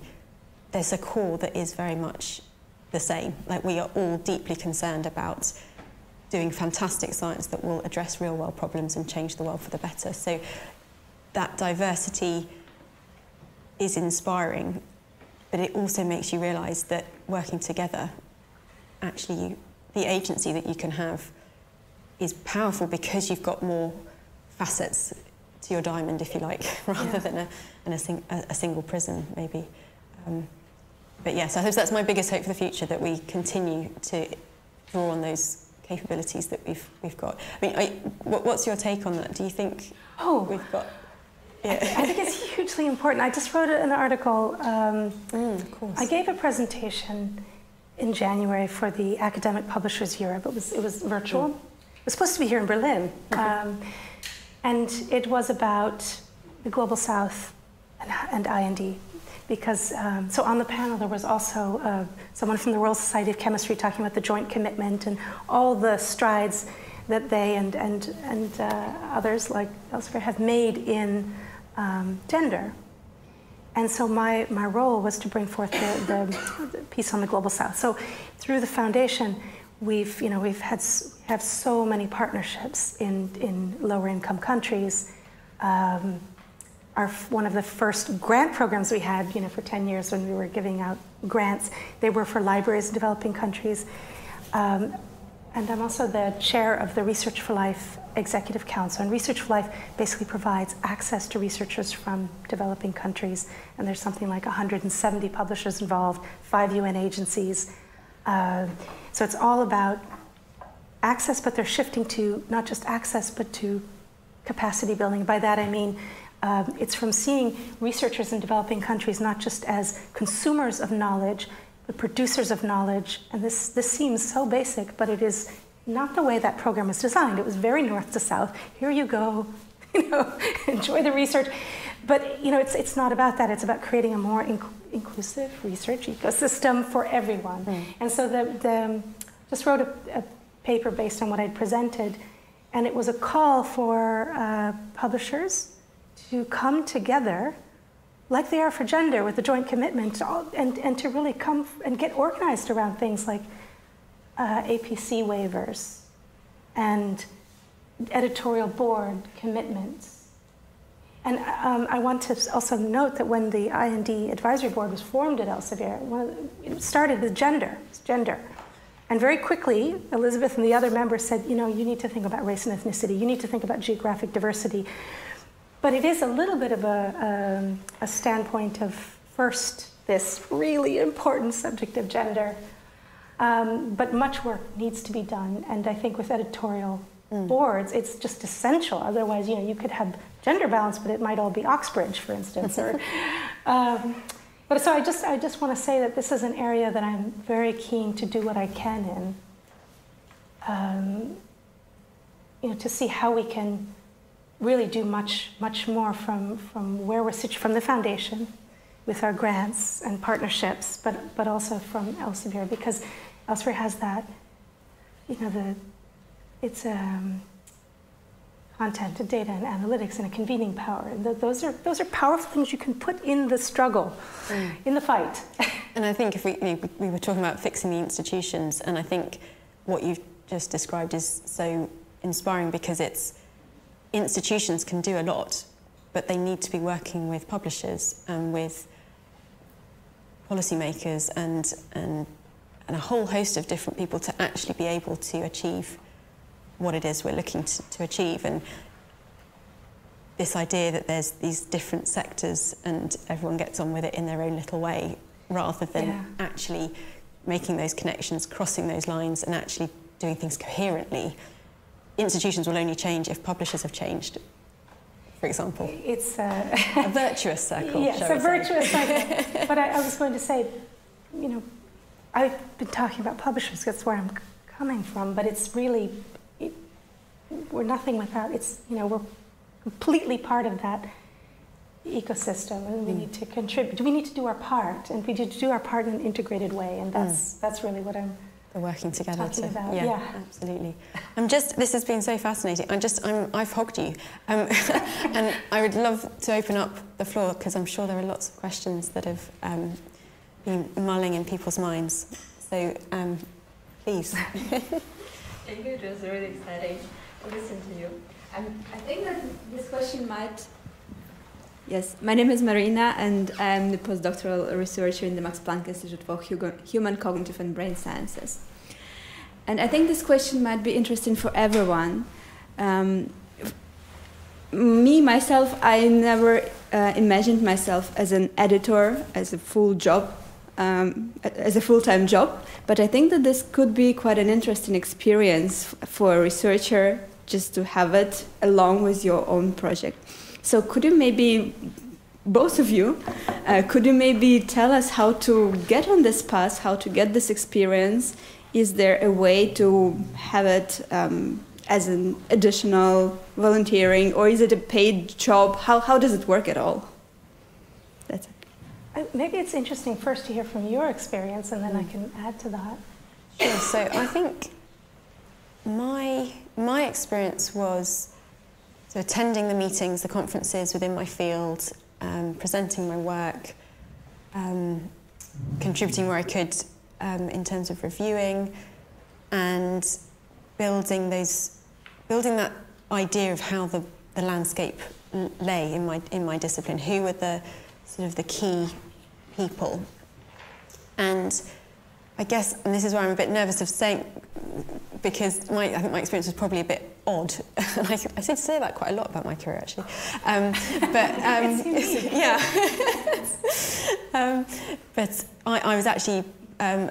there's a core that is very much the same. Like, we are all deeply concerned about doing fantastic science that will address real-world problems and change the world for the better. So that diversity is inspiring, but it also makes you realise that working together, actually, the agency that you can have is powerful because you've got more facets to your diamond, if you like, rather than a single prism, maybe. But yes, I suppose that's my biggest hope for the future, that we continue to draw on those capabilities that we've got. I mean, what's your take on that? Do you think we've got? Yeah. I think it's hugely important. I just wrote an article. Of course. I gave a presentation in January for the Academic Publishers Europe. It was virtual. Mm. It was supposed to be here in Berlin, and it was about the Global South and IND. Because, so on the panel there was also someone from the Royal Society of Chemistry talking about the Joint Commitment and all the strides that they and others like Elsevier have made in gender. And so my role was to bring forth the piece on the Global South. So through the foundation, we have so many partnerships in lower income countries. One of the first grant programs we had, for 10 years when we were giving out grants, they were for libraries in developing countries. And I'm also the chair of the Research for Life Executive Council. And Research for Life basically provides access to researchers from developing countries. And there's something like 170 publishers involved, 5 UN agencies. So it's all about access, but they're shifting to not just access, but to capacity building. By that I mean, it's from seeing researchers in developing countries not just as consumers of knowledge, but producers of knowledge. And this seems so basic, but it is not the way that program was designed. It was very north to south. Here you go, enjoy the research. But it's not about that. It's about creating a more inclusive research ecosystem for everyone. Mm. And so just wrote a paper based on what I'd presented, and it was a call for publishers to come together, like they are for gender, with the Joint Commitment, and to really come and get organized around things like APC waivers and editorial board commitments. And I want to also note that when the IND Advisory Board was formed at Elsevier, it started with gender. And very quickly, Elizabeth and the other members said, you need to think about race and ethnicity, you need to think about geographic diversity. But it is a little bit of a standpoint of, first, this really important subject of gender. But much work needs to be done. And I think with editorial boards, it's just essential. Otherwise, you could have gender balance, but it might all be Oxbridge, for instance. But so I just want to say that this is an area that I'm very keen to do what I can in, to see how we can really do much more from where we're situated, from the foundation, with our grants and partnerships, but also from Elsevier, because Elsevier has that, it's content and data and analytics and a convening power, and those are powerful things you can put in the struggle, in the fight. And I think if we were talking about fixing the institutions, and I think what you've just described is so inspiring, because it's institutions can do a lot, but they need to be working with publishers and with policymakers and a whole host of different people to actually be able to achieve what it is we're looking to achieve. And this idea that there's these different sectors and everyone gets on with it in their own little way, rather than actually making those connections, crossing those lines, and actually doing things coherently. Institutions will only change if publishers have changed, for example. It's a virtuous circle. Yes, a virtuous circle. But I was going to say, I've been talking about publishers, that's where I'm coming from, but it's really, we're nothing without, we're completely part of that ecosystem, and we need to contribute. We need to do our part, and we need to do our part in an integrated way, and that's really what I'm. They're working together. Talking about. Yeah, absolutely. This has been so fascinating. I've hogged you, and I would love to open up the floor because I'm sure there are lots of questions that have been mulling in people's minds. So please. Thank you. It was really exciting to listen to you. I think that this question might. Yes, my name is Marina, and I'm the postdoctoral researcher in the Max Planck Institute for Human Cognitive and Brain Sciences. And I think this question might be interesting for everyone. Myself, I never imagined myself as an editor, as a full job, as a full-time job. But I think that this could be quite an interesting experience for a researcher just to have it along with your own project. So could you maybe, both of you, could you maybe tell us how to get on this path, how to get this experience? Is there a way to have it as an additional volunteering, or is it a paid job? How does it work at all? That's it. Maybe it's interesting first to hear from your experience, and then I can add to that. Sure, so I think my experience was so attending the meetings, the conferences within my field, presenting my work, contributing where I could in terms of reviewing, and building that idea of how the landscape lay in my discipline. Who were the sort of the key people? And I guess, and this is where I'm a bit nervous of saying, because I think my experience was probably a bit odd. And I seem to say that quite a lot about my career, actually. But I was actually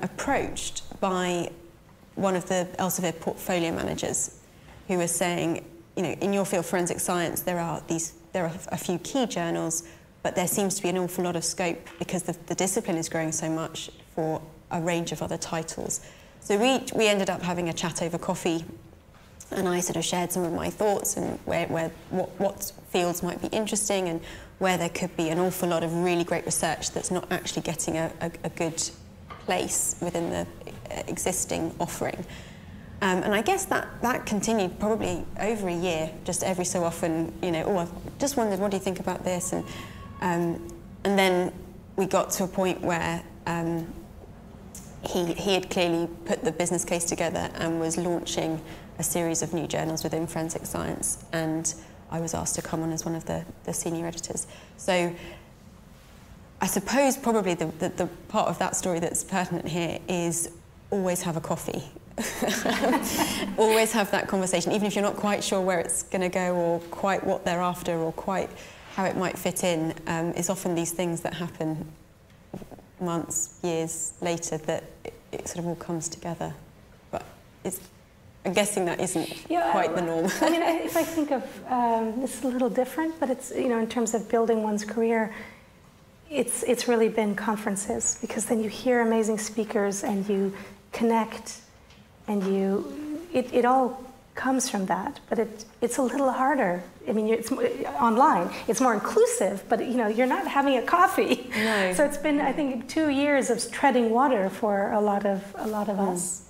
approached by one of the Elsevier portfolio managers, who was saying, you know, in your field, forensic science, there are a few key journals, but there seems to be an awful lot of scope because the discipline is growing so much for a range of other titles. So we ended up having a chat over coffee, and I sort of shared some of my thoughts and what fields might be interesting and where there could be an awful lot of really great research that's not actually getting a good place within the existing offering. And I guess that continued probably over a year, just every so often, you know, oh, I've just wondered, what do you think about this? And then we got to a point where he had clearly put the business case together and was launching a series of new journals within forensic science, and I was asked to come on as one of the senior editors. So I suppose probably the part of that story that's pertinent here is always have a coffee. Always have that conversation, even if you're not quite sure where it's going to go or quite what they're after or quite how it might fit in. It's often these things that happen months, years later that it sort of all comes together. But I'm guessing that isn't quite the norm. I mean, if I think of it's a little different, but it's, you know, in terms of building one's career, it's really been conferences, because then you hear amazing speakers and you connect, and it all comes from that. But it's a little harder. I mean, it's online. It's more inclusive, but you know, you're not having a coffee. No. So it's been, I think, 2 years of treading water for a lot of us.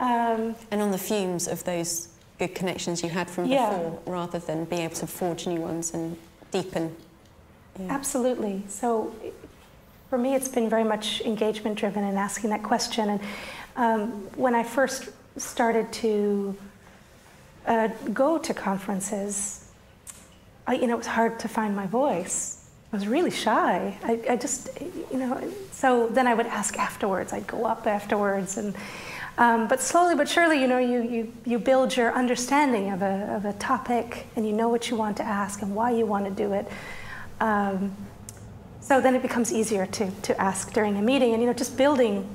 And on the fumes of those good connections you had from before, rather than being able to forge new ones and deepen. Yeah. Absolutely. So for me, it's been very much engagement driven and asking that question. And when I first started to go to conferences, you know, it was hard to find my voice. I was really shy. I just, you know, so then I would ask afterwards. I'd go up afterwards, and but slowly but surely, you know, you build your understanding of a topic, and you know what you want to ask and why you want to do it. So then it becomes easier to ask during a meeting, and, you know, just building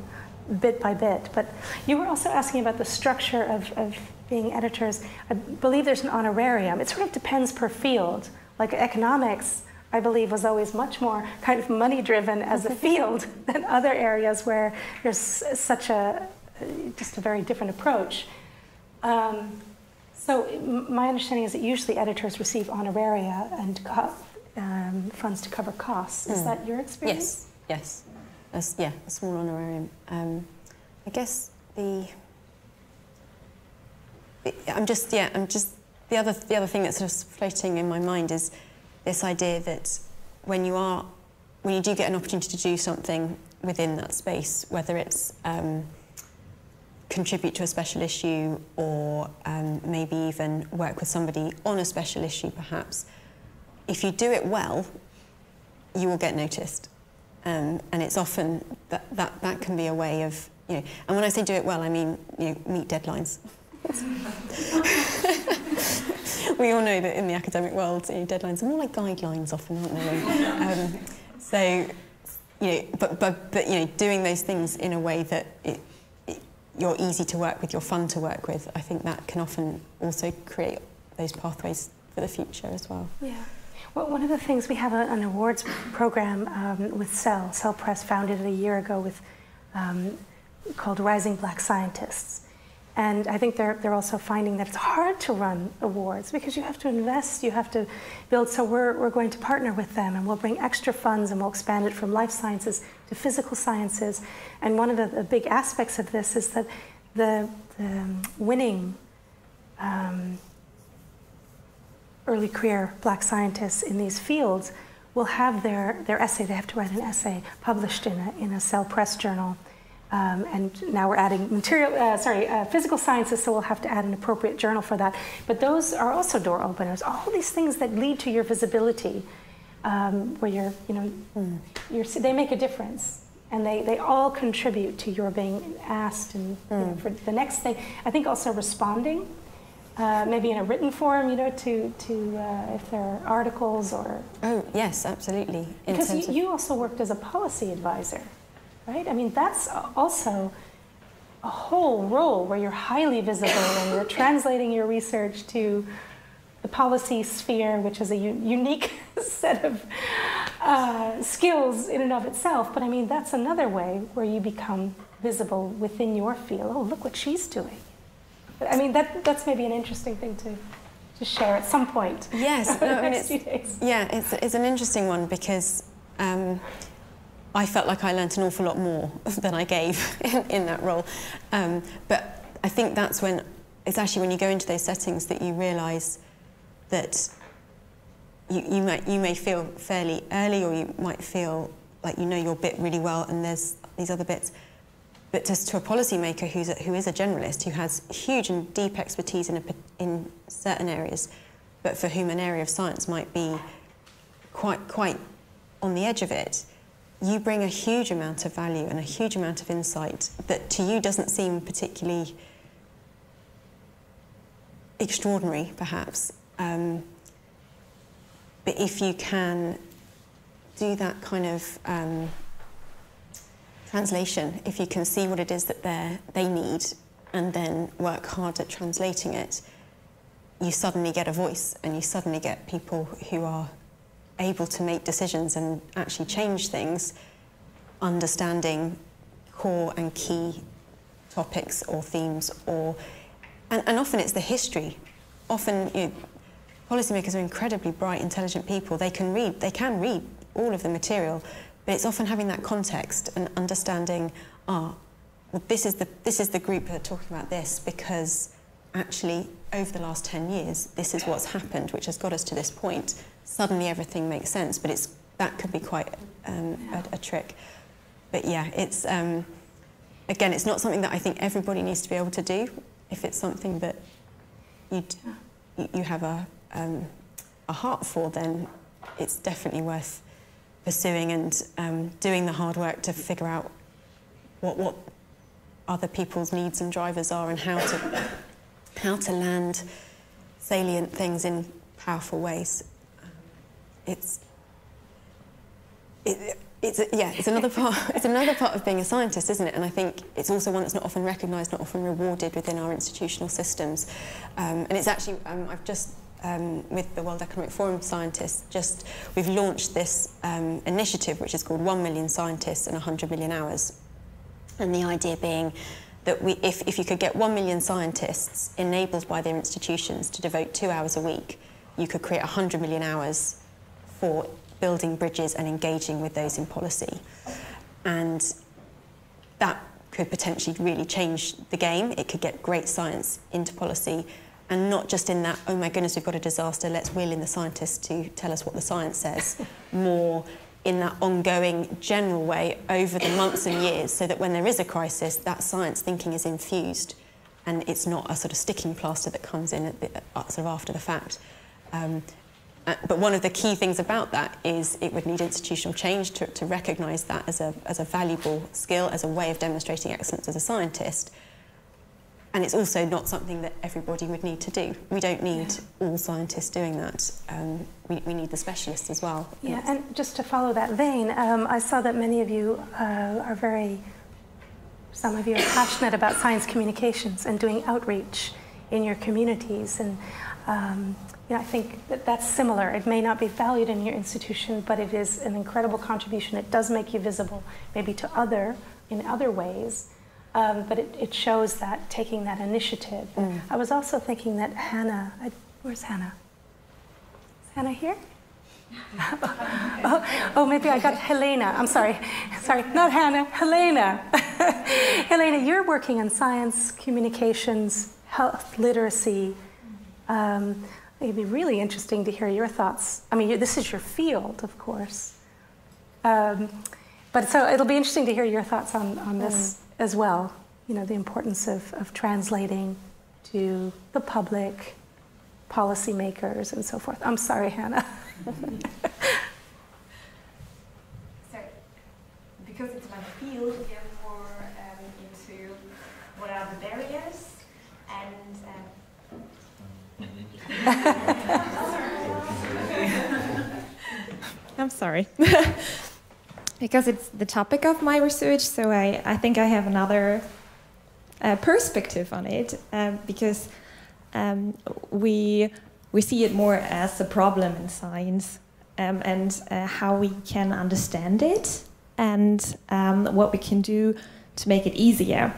bit by bit. But you were also asking about the structure of being editors. I believe there's an honorarium. It sort of depends per field. Like economics, I believe, was always much more kind of money-driven as a field than other areas where there's such a just a very different approach. So my understanding is that usually editors receive honoraria and funds to cover costs. Is that your experience? Yes, yes. A small honorarium. I guess the other thing that's sort of floating in my mind is this idea that when you do get an opportunity to do something within that space, whether it's contribute to a special issue or maybe even work with somebody on a special issue perhaps, if you do it well, you will get noticed. And it's often that can be a way of, you know, and when I say do it well, I mean, you know, meet deadlines. We all know that in the academic world, you know, deadlines are more like guidelines often, aren't they? So, you know, but you know, doing those things in a way that you're easy to work with, you're fun to work with, I think that can often also create those pathways for the future as well. Yeah. Well, one of the things, we have an awards program with Cell Press, founded a year ago, with called Rising Black Scientists. And I think they're also finding that it's hard to run awards because you have to invest, you have to build. So we're going to partner with them, and we'll bring extra funds, and we'll expand it from life sciences to physical sciences. And one of the big aspects of this is that the winning early career black scientists in these fields will have their essay. They have to write an essay published in a Cell Press journal. And now we're adding physical sciences, so we'll have to add an appropriate journal for that. But those are also door openers. All these things that lead to your visibility, where you're, you know, they make a difference, and they all contribute to your being asked and you know, for the next thing. I think also responding, maybe in a written form, you know, to if there are articles or. Oh yes, absolutely. Because you also worked as a policy advisor. Right? I mean, that's also a whole role where you're highly visible and you're translating your research to the policy sphere, which is a unique set of skills in and of itself. But I mean, that's another way where you become visible within your field. Oh, look what she's doing. I mean, that's maybe an interesting thing to share at some point. Yes, no, the next few days. Yeah, it's an interesting one because. I felt like I learnt an awful lot more than I gave in that role. But I think that's when, it's actually when you go into those settings that you realise that you may feel fairly early, or you might feel like you know your bit really well and there's these other bits. But just to a policymaker who is a generalist, who has huge and deep expertise in certain areas, but for whom an area of science might be quite on the edge of it, you bring a huge amount of value and a huge amount of insight that to you doesn't seem particularly extraordinary, perhaps. But if you can do that kind of translation, if you can see what it is that they need and then work hard at translating it, you suddenly get a voice and you suddenly get people who are able to make decisions and actually change things, understanding core and key topics or themes, and often it's the history. Often, you know, policymakers are incredibly bright, intelligent people. They can read all of the material, but it's often having that context and understanding. Well, this is the group that are talking about this because actually over the last 10 years, this is what's happened, which has got us to this point. Suddenly everything makes sense, but that could be quite a trick. But yeah, it's again, it's not something that I think everybody needs to be able to do. If it's something that you have a heart for, then it's definitely worth pursuing and doing the hard work to figure out what other people's needs and drivers are, and how to land salient things in powerful ways. It's another part of being a scientist, isn't it? And I think it's also one that's not often recognised, not often rewarded within our institutional systems. And it's actually, I've just, with the World Economic Forum scientists, we've launched this initiative which is called 1 million Scientists and 100 Million Hours. And the idea being that if you could get 1 million scientists enabled by their institutions to devote 2 hours a week, you could create 100 million hours for building bridges and engaging with those in policy. And that could potentially really change the game. It could get great science into policy, and not just in that, oh my goodness, we've got a disaster, let's wheel in the scientists to tell us what the science says, more in that ongoing general way over the months and years, so that when there is a crisis, that science thinking is infused and it's not a sort of sticking plaster that comes in at the, sort of after the fact. But one of the key things about that is it would need institutional change to recognise that as a valuable skill, as a way of demonstrating excellence as a scientist. And it's also not something that everybody would need to do. We don't need all scientists doing that. We need the specialists as well. Yeah, and just to follow that vein, I saw that many of you are very... Some of you are passionate about science communications and doing outreach in your communities. And you know, I think that that's similar. It may not be valued in your institution, but it is an incredible contribution. It does make you visible, maybe to other, in other ways. But it shows that, taking that initiative. Mm. I was also thinking that Hannah, where's Hannah? Is Hannah here? Oh, maybe I got Helena. I'm sorry. Sorry, not Hannah, Helena. Helena, you're working on science, communications, health, literacy. It'd be really interesting to hear your thoughts. I mean, this is your field, of course. But so it'll be interesting to hear your thoughts on this. Mm. As well, you know, the importance of translating to the public, policymakers, and so forth. I'm sorry, Hannah. So, because it's my field, we get more into what are the barriers, and I'm sorry. Because it's the topic of my research, so I think I have another perspective on it, because we see it more as a problem in science, and how we can understand it, and what we can do to make it easier.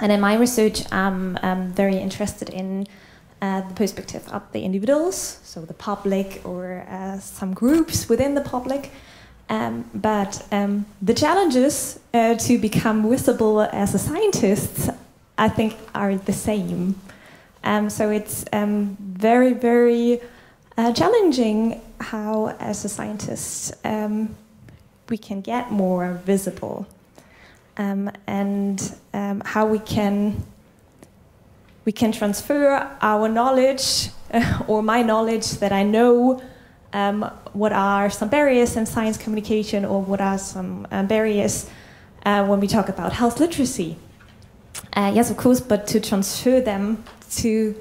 And in my research, I'm very interested in the perspective of the individuals, so the public or some groups within the public. But the challenges to become visible as a scientist, I think, are the same. So it's very, very challenging how, as a scientist, we can get more visible, and how we can transfer our knowledge or my knowledge that I know. What are some barriers in science communication, or what are some barriers when we talk about health literacy? Yes, of course, but to transfer them to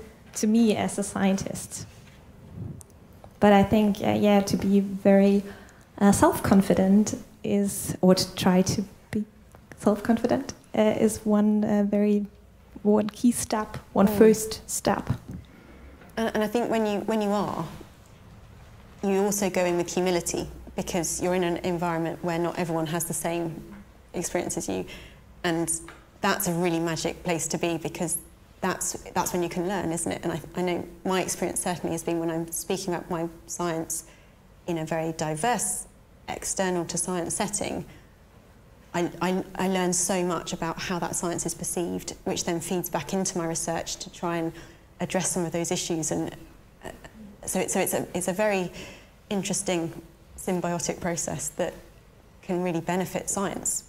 me as a scientist. But I think, yeah, to be very self-confident is, or to try to be self-confident is one one key step, one first step. And I think when you are, you also go in with humility, because you're in an environment where not everyone has the same experience as you, and that's a really magic place to be, because that's when you can learn, isn't it? And I know my experience certainly has been when I'm speaking about my science in a very diverse, external to science setting, I learn so much about how that science is perceived, which then feeds back into my research to try and address some of those issues. And So it's a very interesting symbiotic process that can really benefit science.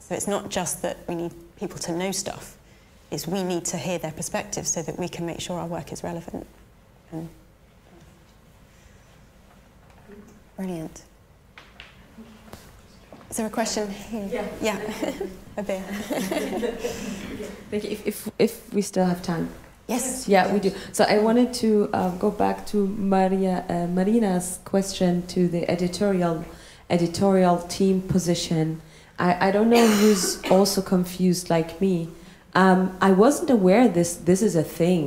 So it's not just that we need people to know stuff, it's we need to hear their perspectives so that we can make sure our work is relevant. And brilliant. Is there a question here? Yeah. Yeah. A bit. If we still have time. Yes. Yeah, we do. So I wanted to go back to Marina's question to the editorial team position. I don't know who's also confused like me. I wasn't aware this is a thing,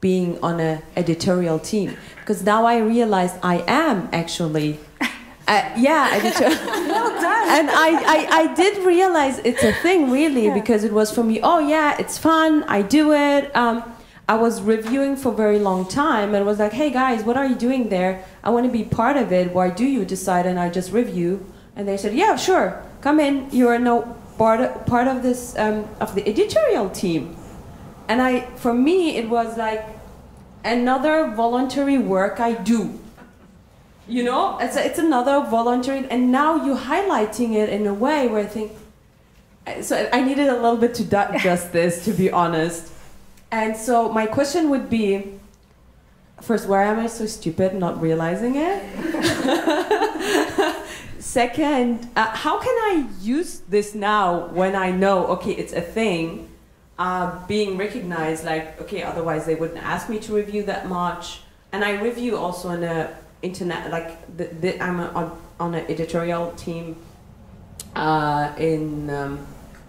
being on an editorial team, because now I realize I am actually. Well done. And I did realize it's a thing, really, because it was for me. Oh yeah, it's fun. I do it. I was reviewing for a very long time and was like, hey guys, what are you doing there? I want to be part of it. Why do you decide and I just review? And they said, yeah, sure, come in. You are now part of this, of the editorial team. And I, for me, it was like another voluntary work I do. You know, it's another voluntary, and now you're highlighting it in a way where I think, so I needed a little bit to digest this, to be honest. And so my question would be, first, why am I so stupid not realizing it? Second, how can I use this now when I know, okay, it's a thing, being recognized, like, okay, otherwise they wouldn't ask me to review that much. And I review also on a internet, like, I'm on an editorial team in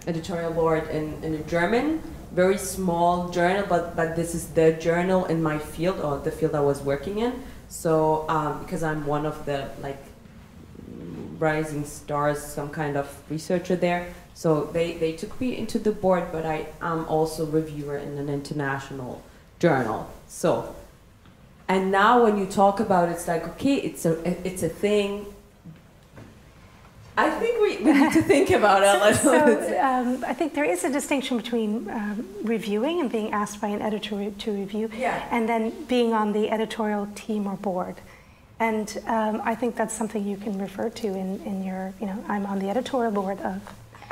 editorial board in a German, very small journal, but this is the journal in my field, or the field I was working in. So, because I'm one of the, like, rising stars, some kind of researcher there. So they took me into the board, but I am also a reviewer in an international journal. So, and now when you talk about it, it's like, okay, it's a thing. I think we need to think about it. I think there is a distinction between reviewing and being asked by an editor to review, yeah, and then being on the editorial team or board. And I think that's something you can refer to in your, you know, I'm on the editorial board of.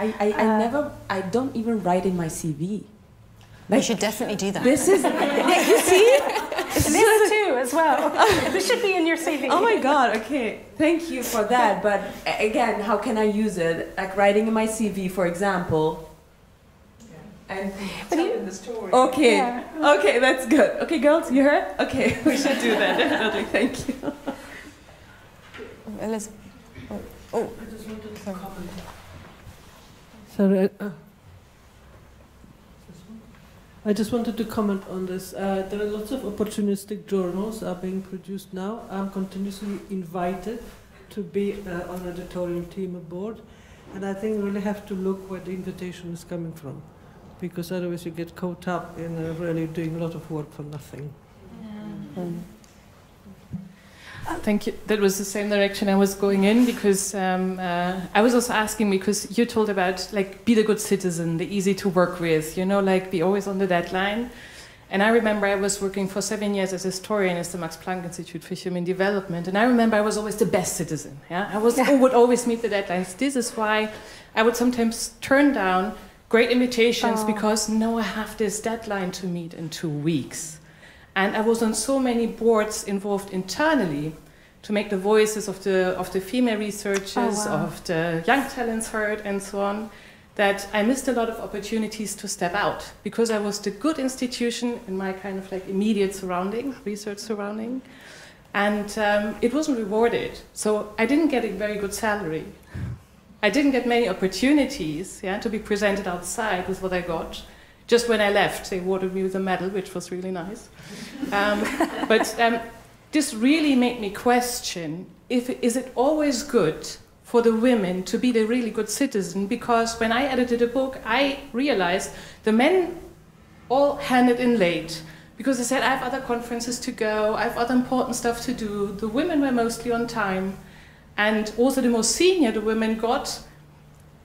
I don't even write in my CV. Like, we should definitely do that. This is, you see? This too, as well. This should be in your CV. Oh my God, okay. Thank you for that. But again, how can I use it? Like writing in my CV, for example. Yeah. And telling the story. Okay, yeah. Okay, that's good. Okay, girls, you heard? Okay, we should do that, definitely. Thank you. Elizabeth. Oh. I just wanted to comment. Sorry. I just wanted to comment on this. There are lots of opportunistic journals are being produced now. I'm continuously invited to be on an editorial team aboard, and I think you really have to look where the invitation is coming from, because otherwise you get caught up in really doing a lot of work for nothing. Yeah. Thank you. That was the same direction I was going in, because I was also asking, because you told about, like, be the good citizen, the easy to work with, you know, like, be always on the deadline. And I remember I was working for 7 years as a historian at the Max Planck Institute for Human Development, and I remember I was always the best citizen. Yeah, I would always meet the deadlines. This is why I would sometimes turn down great invitations, because, no, I have this deadline to meet in 2 weeks. And I was on so many boards involved internally to make the voices of the female researchers, of the young talents heard, and so on, that I missed a lot of opportunities to step out, because I was the good institution in my kind of like immediate surrounding, research surrounding, and it wasn't rewarded. So I didn't get a very good salary. I didn't get many opportunities, yeah, to be presented outside with what I got. Just when I left, they awarded me with a medal, which was really nice. But this really made me question, is it always good for the women to be the really good citizen? Because when I edited a book, I realized the men all handed in late, because they said, I have other conferences to go, I have other important stuff to do. The women were mostly on time. And also the most senior the women got,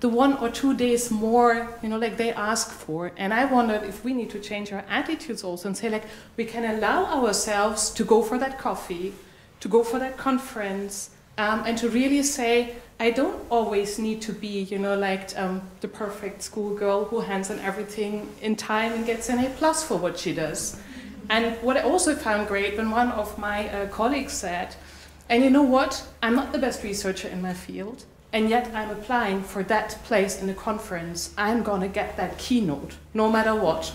the 1 or 2 days more, you know, like they ask for. And I wondered if we need to change our attitudes also and say, like, we can allow ourselves to go for that coffee, to go for that conference, and to really say, I don't always need to be, you know, like the perfect schoolgirl who hands in everything in time and gets an A+ for what she does. And what I also found great when one of my colleagues said, and you know what, I'm not the best researcher in my field, and yet I'm applying for that place in the conference. I'm going to get that keynote, no matter what.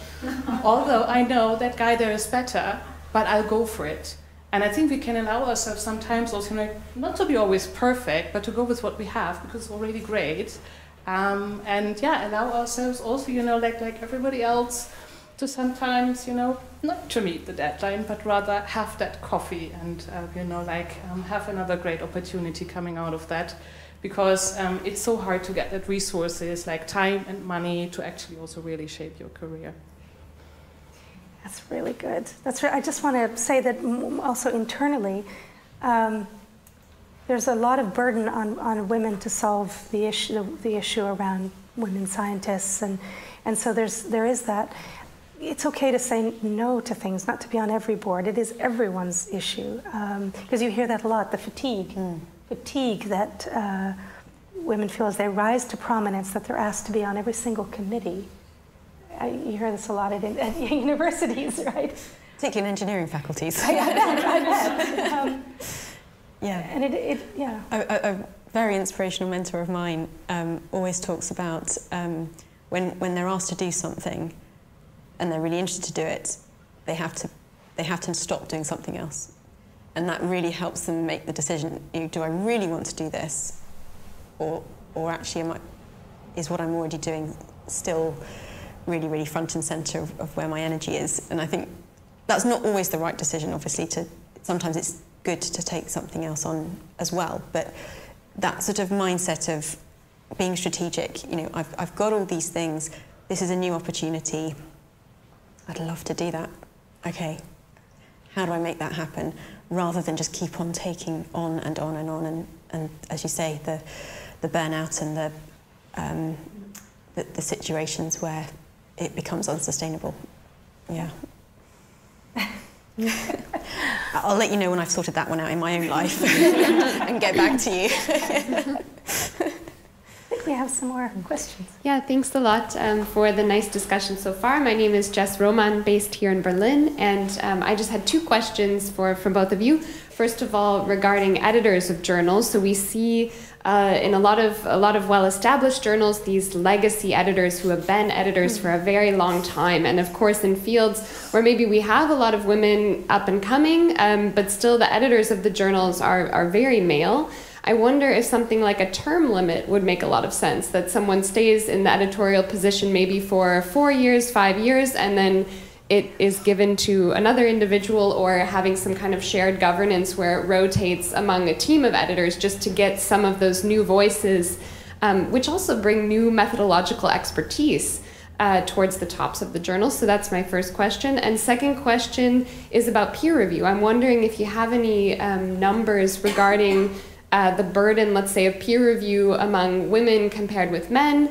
Although I know that guy there is better, but I'll go for it. And I think we can allow ourselves sometimes also, you know, not to be always perfect, but to go with what we have, because it's already great. And yeah, allow ourselves also, you know, like everybody else, to sometimes, you know, not to meet the deadline, but rather have that coffee and, you know, like have another great opportunity coming out of that. Because it's so hard to get that resources like time and money to actually also really shape your career. That's really good. That's I just want to say that also internally, there's a lot of burden on women to solve the issue around women scientists, and so there is that. It's okay to say no to things, not to be on every board. It is everyone's issue, because you hear that a lot, the fatigue that women feel as they rise to prominence, that they're asked to be on every single committee. You hear this a lot at universities, right? Particularly in engineering faculties. I bet. Yeah. And yeah. A very inspirational mentor of mine always talks about when they're asked to do something and they're really interested to do it, they have to stop doing something else. And that really helps them make the decision, do I really want to do this? Or actually, is what I'm already doing still really, really front and centre of where my energy is? And I think that's not always the right decision, obviously. Sometimes it's good to take something else on as well. But that sort of mindset of being strategic, you know, I've got all these things, this is a new opportunity, I'd love to do that. Okay, how do I make that happen? Rather than just keep on taking on and on and on, and as you say, the burnout and the situations where it becomes unsustainable. Yeah. I'll let you know when I've sorted that one out in my own life and get back to you. I think we have some more questions. Yeah, thanks a lot for the nice discussion so far. My name is Jess Roman, based here in Berlin, and I just had two questions from both of you. First of all, regarding editors of journals. So we see in a lot of well-established journals these legacy editors who have been editors for a very long time. And of course, in fields where maybe we have a lot of women up and coming, but still the editors of the journals are very male. I wonder if something like a term limit would make a lot of sense, that someone stays in the editorial position maybe for 4 years, 5 years, and then it is given to another individual, or having some kind of shared governance where it rotates among a team of editors just to get some of those new voices, which also bring new methodological expertise towards the tops of the journal. So that's my first question. And second question is about peer review. I'm wondering if you have any numbers regarding the burden, let's say, of peer review among women compared with men,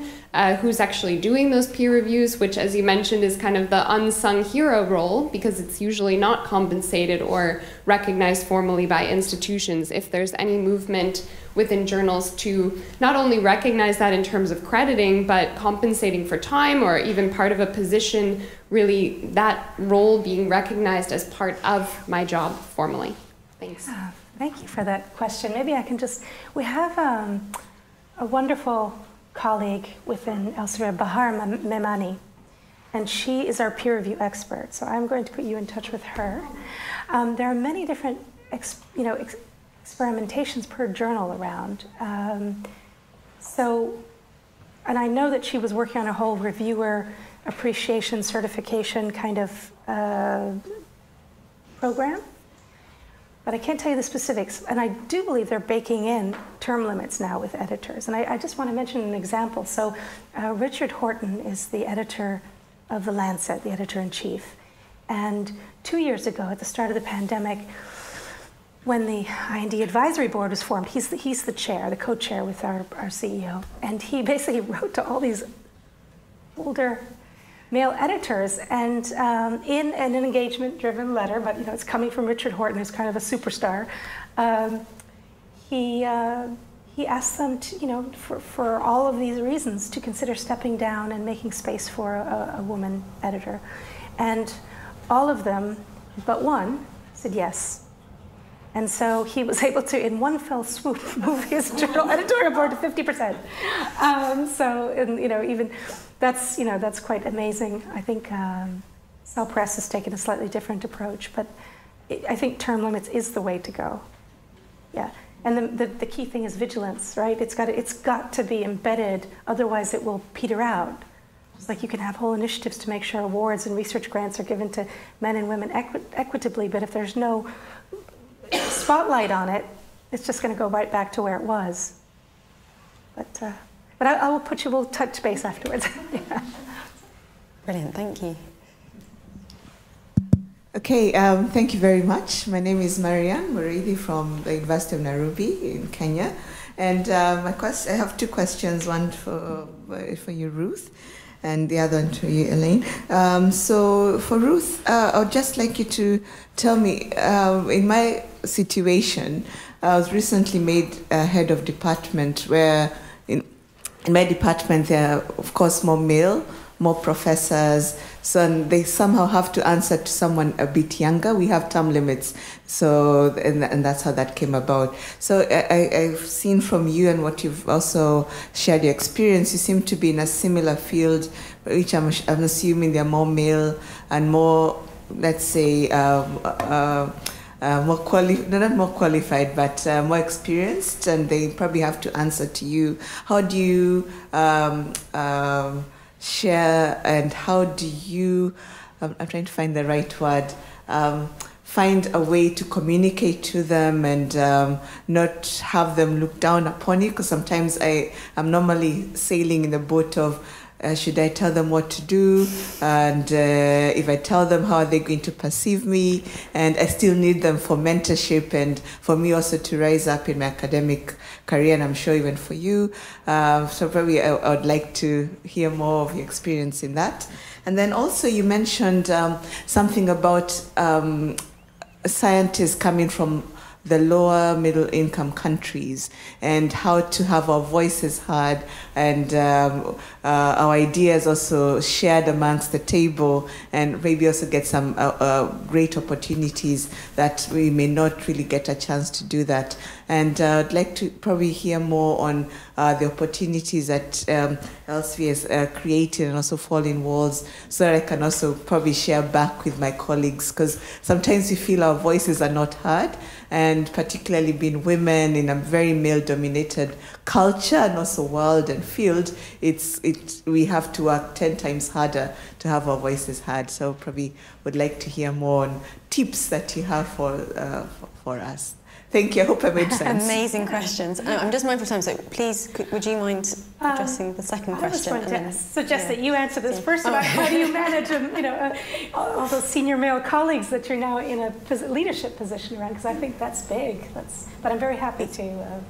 who's actually doing those peer reviews, which, as you mentioned, is kind of the unsung hero role, because it's usually not compensated or recognized formally by institutions. If there's any movement within journals to not only recognize that in terms of crediting, but compensating for time or even part of a position, really that role being recognized as part of my job formally. Thanks. Thank you for that question. Maybe I can just, we have a wonderful colleague within Elsevier, Bahar Memani, and she is our peer review expert. So I'm going to put you in touch with her. There are many different experimentations per journal around. And I know that she was working on a whole reviewer appreciation certification kind of program. But I can't tell you the specifics, and I do believe they're baking in term limits now with editors. And I just want to mention an example. So Richard Horton is the editor of The Lancet, the editor-in-chief. And 2 years ago, at the start of the pandemic, when the IND Advisory Board was formed, he's the chair, the co-chair with our CEO. And he basically wrote to all these older male editors, and in an engagement-driven letter, but it's coming from Richard Horton, who's kind of a superstar. He asked them to, for all of these reasons, to consider stepping down and making space for a woman editor, and all of them, but one, said yes. And so he was able to, in one fell swoop, move his journal editorial board to 50%. Even that's quite amazing. I think Cell Press has taken a slightly different approach, but I think term limits is the way to go. Yeah, and the key thing is vigilance, right? It's got to be embedded, otherwise it will peter out. It's like you can have whole initiatives to make sure awards and research grants are given to men and women equitably, but if there's no spotlight on it, it's just going to go right back to where it was. But I will put you, we'll touch base afterwards. Yeah. Brilliant, thank you. Okay, thank you very much. My name is Marianne Muridi from the University of Nairobi in Kenya. And I have two questions, one for you, Ruth, and the other one to you, Elaine. So for Ruth, I would just like you to tell me, in my situation, I was recently made head of department, where in my department there are, of course, more male, more professors, so they somehow have to answer to someone a bit younger. We have term limits, so and that's how that came about. So I've seen from you and what you've also shared your experience, you seem to be in a similar field, which I'm assuming they're more male and more, let's say, more experienced, and they probably have to answer to you. How do you share, and how do you, I'm trying to find the right word, find a way to communicate to them and not have them look down upon you? Because sometimes I'm normally sailing in the boat of, should I tell them what to do? And if I tell them, how are they going to perceive me? And I still need them for mentorship and for me also to rise up in my academic career, and I'm sure even for you. So probably I would like to hear more of your experience in that. And then also you mentioned something about scientists coming from the lower middle income countries and how to have our voices heard and our ideas also shared amongst the table, and maybe also get some great opportunities that we may not really get a chance to do that. And I'd like to probably hear more on the opportunities that Elsevier has created and also Falling Walls, so that I can also probably share back with my colleagues, because sometimes we feel our voices are not heard, and particularly being women in a very male-dominated culture and also world and field, we have to work 10 times harder to have our voices heard. So probably would like to hear more on tips that you have for us. Thank you. I hope I made sense. Amazing questions. I'm just mindful of time, so please, would you mind addressing the second question? I just want to suggest that you answer this first about how do you manage, all those senior male colleagues that you're now in a leadership position around, because I think that's big. But I'm very happy to.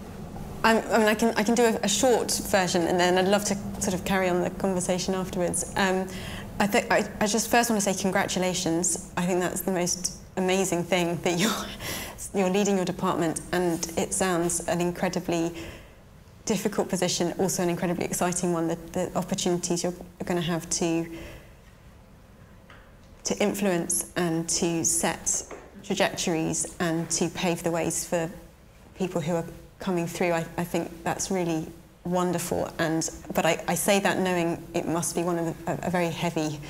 I can do a short version, and then I'd love to sort of carry on the conversation afterwards. I just first want to say congratulations. I think that's the most amazing thing, that you're leading your department, and it sounds an incredibly difficult position, also an incredibly exciting one, the opportunities you're going to have to influence and to set trajectories and to pave the ways for people who are coming through. I think that's really wonderful, but I say that knowing it must be one of a very heavy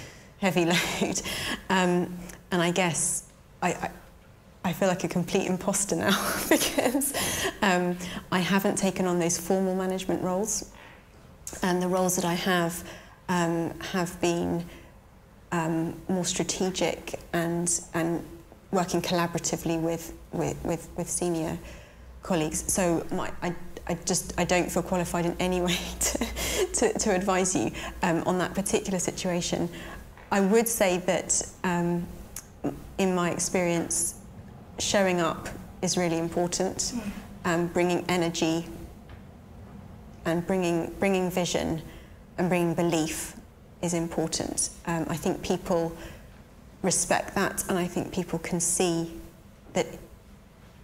load, and I guess I feel like a complete imposter now because I haven't taken on those formal management roles, and the roles that I have been more strategic and working collaboratively with senior colleagues. So I don't feel qualified in any way to advise you on that particular situation. I would say that in my experience, showing up is really important, bringing energy and bringing vision and bringing belief is important. I think people respect that, and I think people can see that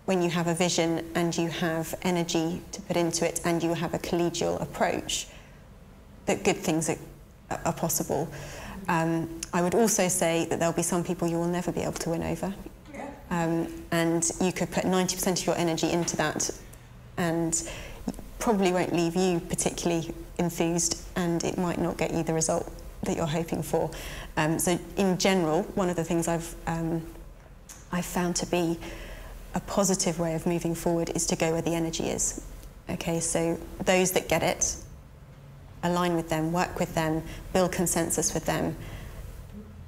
when you have a vision and you have energy to put into it and you have a collegial approach, that good things are possible. I would also say that there'll be some people you will never be able to win over. And you could put 90% of your energy into that and probably won't leave you particularly enthused, and it might not get you the result that you're hoping for. So in general, one of the things I've found to be a positive way of moving forward is to go where the energy is. Okay, so those that get it, align with them, work with them, build consensus with them,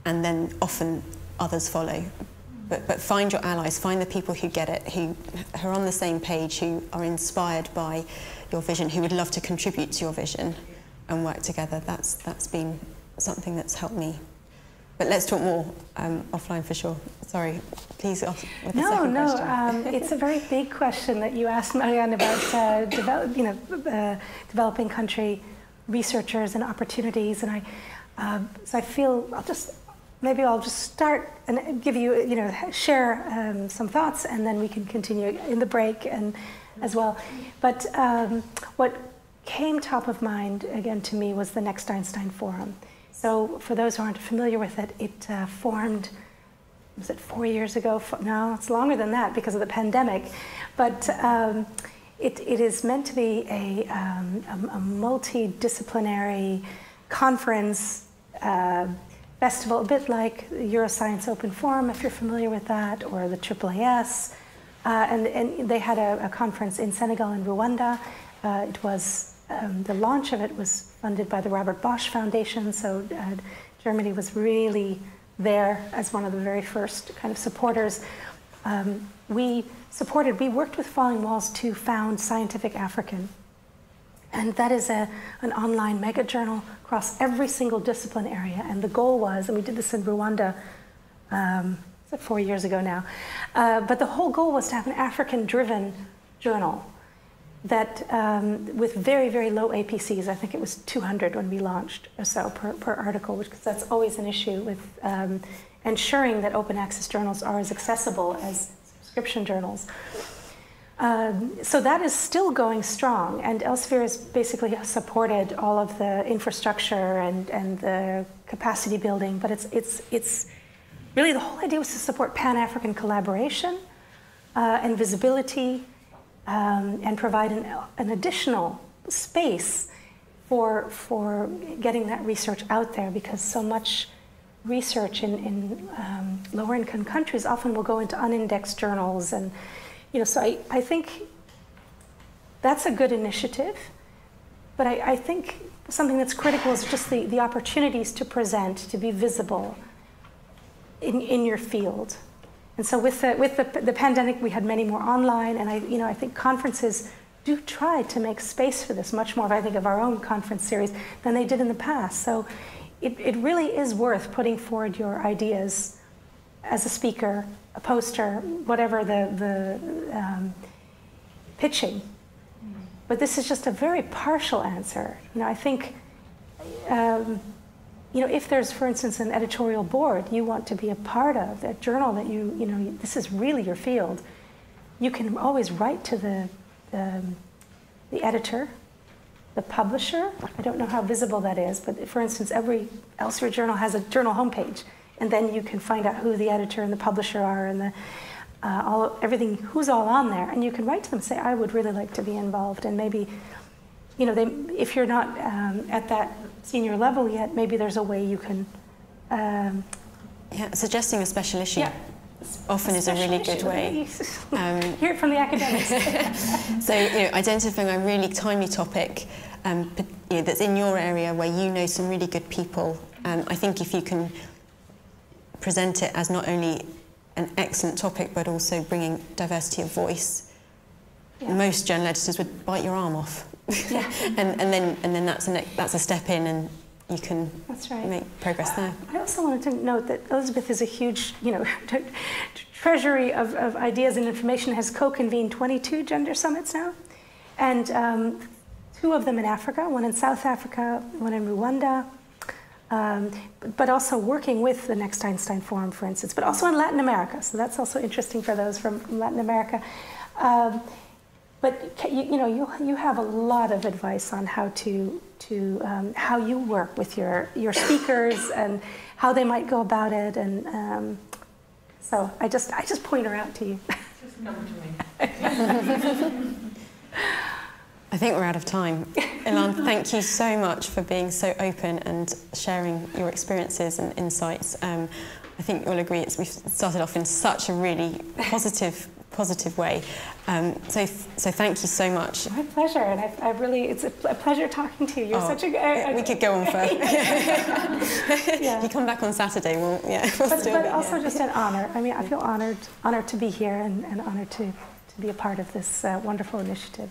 and then often others follow. But find your allies, find the people who get it, who are on the same page, who are inspired by your vision, who would love to contribute to your vision and work together. That's been something that's helped me. But let's talk more offline for sure. Sorry, please ask with the second question. It's a very big question that you asked, Marianne, about developing country researchers and opportunities. And I feel I'll just start and give you, share some thoughts, and then we can continue in the break and as well. But what came top of mind again to me was the Next Einstein Forum. So for those who aren't familiar with it, it formed, was it 4 years ago? No, it's longer than that because of the pandemic. But it is meant to be a multidisciplinary conference festival, a bit like Euroscience Open Forum, if you're familiar with that, or the AAAS. And they had a conference in Senegal and Rwanda. It was the launch of it was funded by the Robert Bosch Foundation, so Germany was really there as one of the very first kind of supporters. We worked with Falling Walls to found Scientific African. And that is an online mega journal across every single discipline area. And the goal was, and we did this in Rwanda, it's like 4 years ago now, but the whole goal was to have an African-driven journal that with very, very low APCs. I think it was 200 when we launched or so per article, because that's always an issue with ensuring that open access journals are as accessible as subscription journals. So that is still going strong, and Elsevier has basically supported all of the infrastructure and the capacity building. But it's really the whole idea was to support Pan-African collaboration and visibility, and provide an additional space for getting that research out there, because so much research in lower income countries often will go into unindexed journals and. So I think that's a good initiative, but I think something that's critical is just the opportunities to present, to be visible in your field. And so with the pandemic, we had many more online, and I think conferences do try to make space for this, much more of, I think, of our own conference series than they did in the past. So it really is worth putting forward your ideas as a speaker, a poster, whatever the pitching. But this is just a very partial answer. I think, if there's, for instance, an editorial board you want to be a part of, that journal that this is really your field, you can always write to the editor, the publisher. I don't know how visible that is, but for instance, every Elsevier journal has a journal homepage. And then you can find out who the editor and the publisher are and everything, who's all on there. And you can write to them and say, I would really like to be involved. And maybe, if you're not at that senior level yet, maybe there's a way you can... suggesting a special issue. Yeah. Often is a really good way. Hear it from the academics. So, identifying a really timely topic that's in your area where some really good people. I think if you can... present it as not only an excellent topic, but also bringing diversity of voice. Yeah. Most journal editors would bite your arm off, yeah. and then that's a step in, and you can make progress there. I also wanted to note that Elizabeth is a huge, treasury of ideas and information. Has co-convened 22 gender summits now, and 2 of them in Africa, one in South Africa, one in Rwanda. But also working with the Next Einstein Forum, for instance, but also in Latin America. So that's also interesting for those from Latin America. But you have a lot of advice on how how you work with your speakers and how they might go about it. And so I just point her out to you. Just come to me. I think we're out of time. Ylann, thank you so much for being so open and sharing your experiences and insights. I think you'll agree we've started off in such a really positive way. So thank you so much. My pleasure, and I really, it's a pleasure talking to you. You're such a... we could go on for... Yeah. You come back on Saturday, just an honour. I mean, I feel honoured to be here and honoured to... be a part of this wonderful initiative,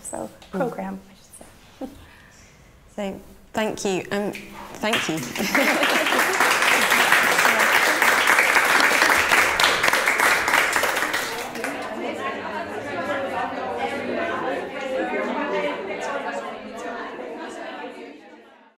program, I should say. So, thank you.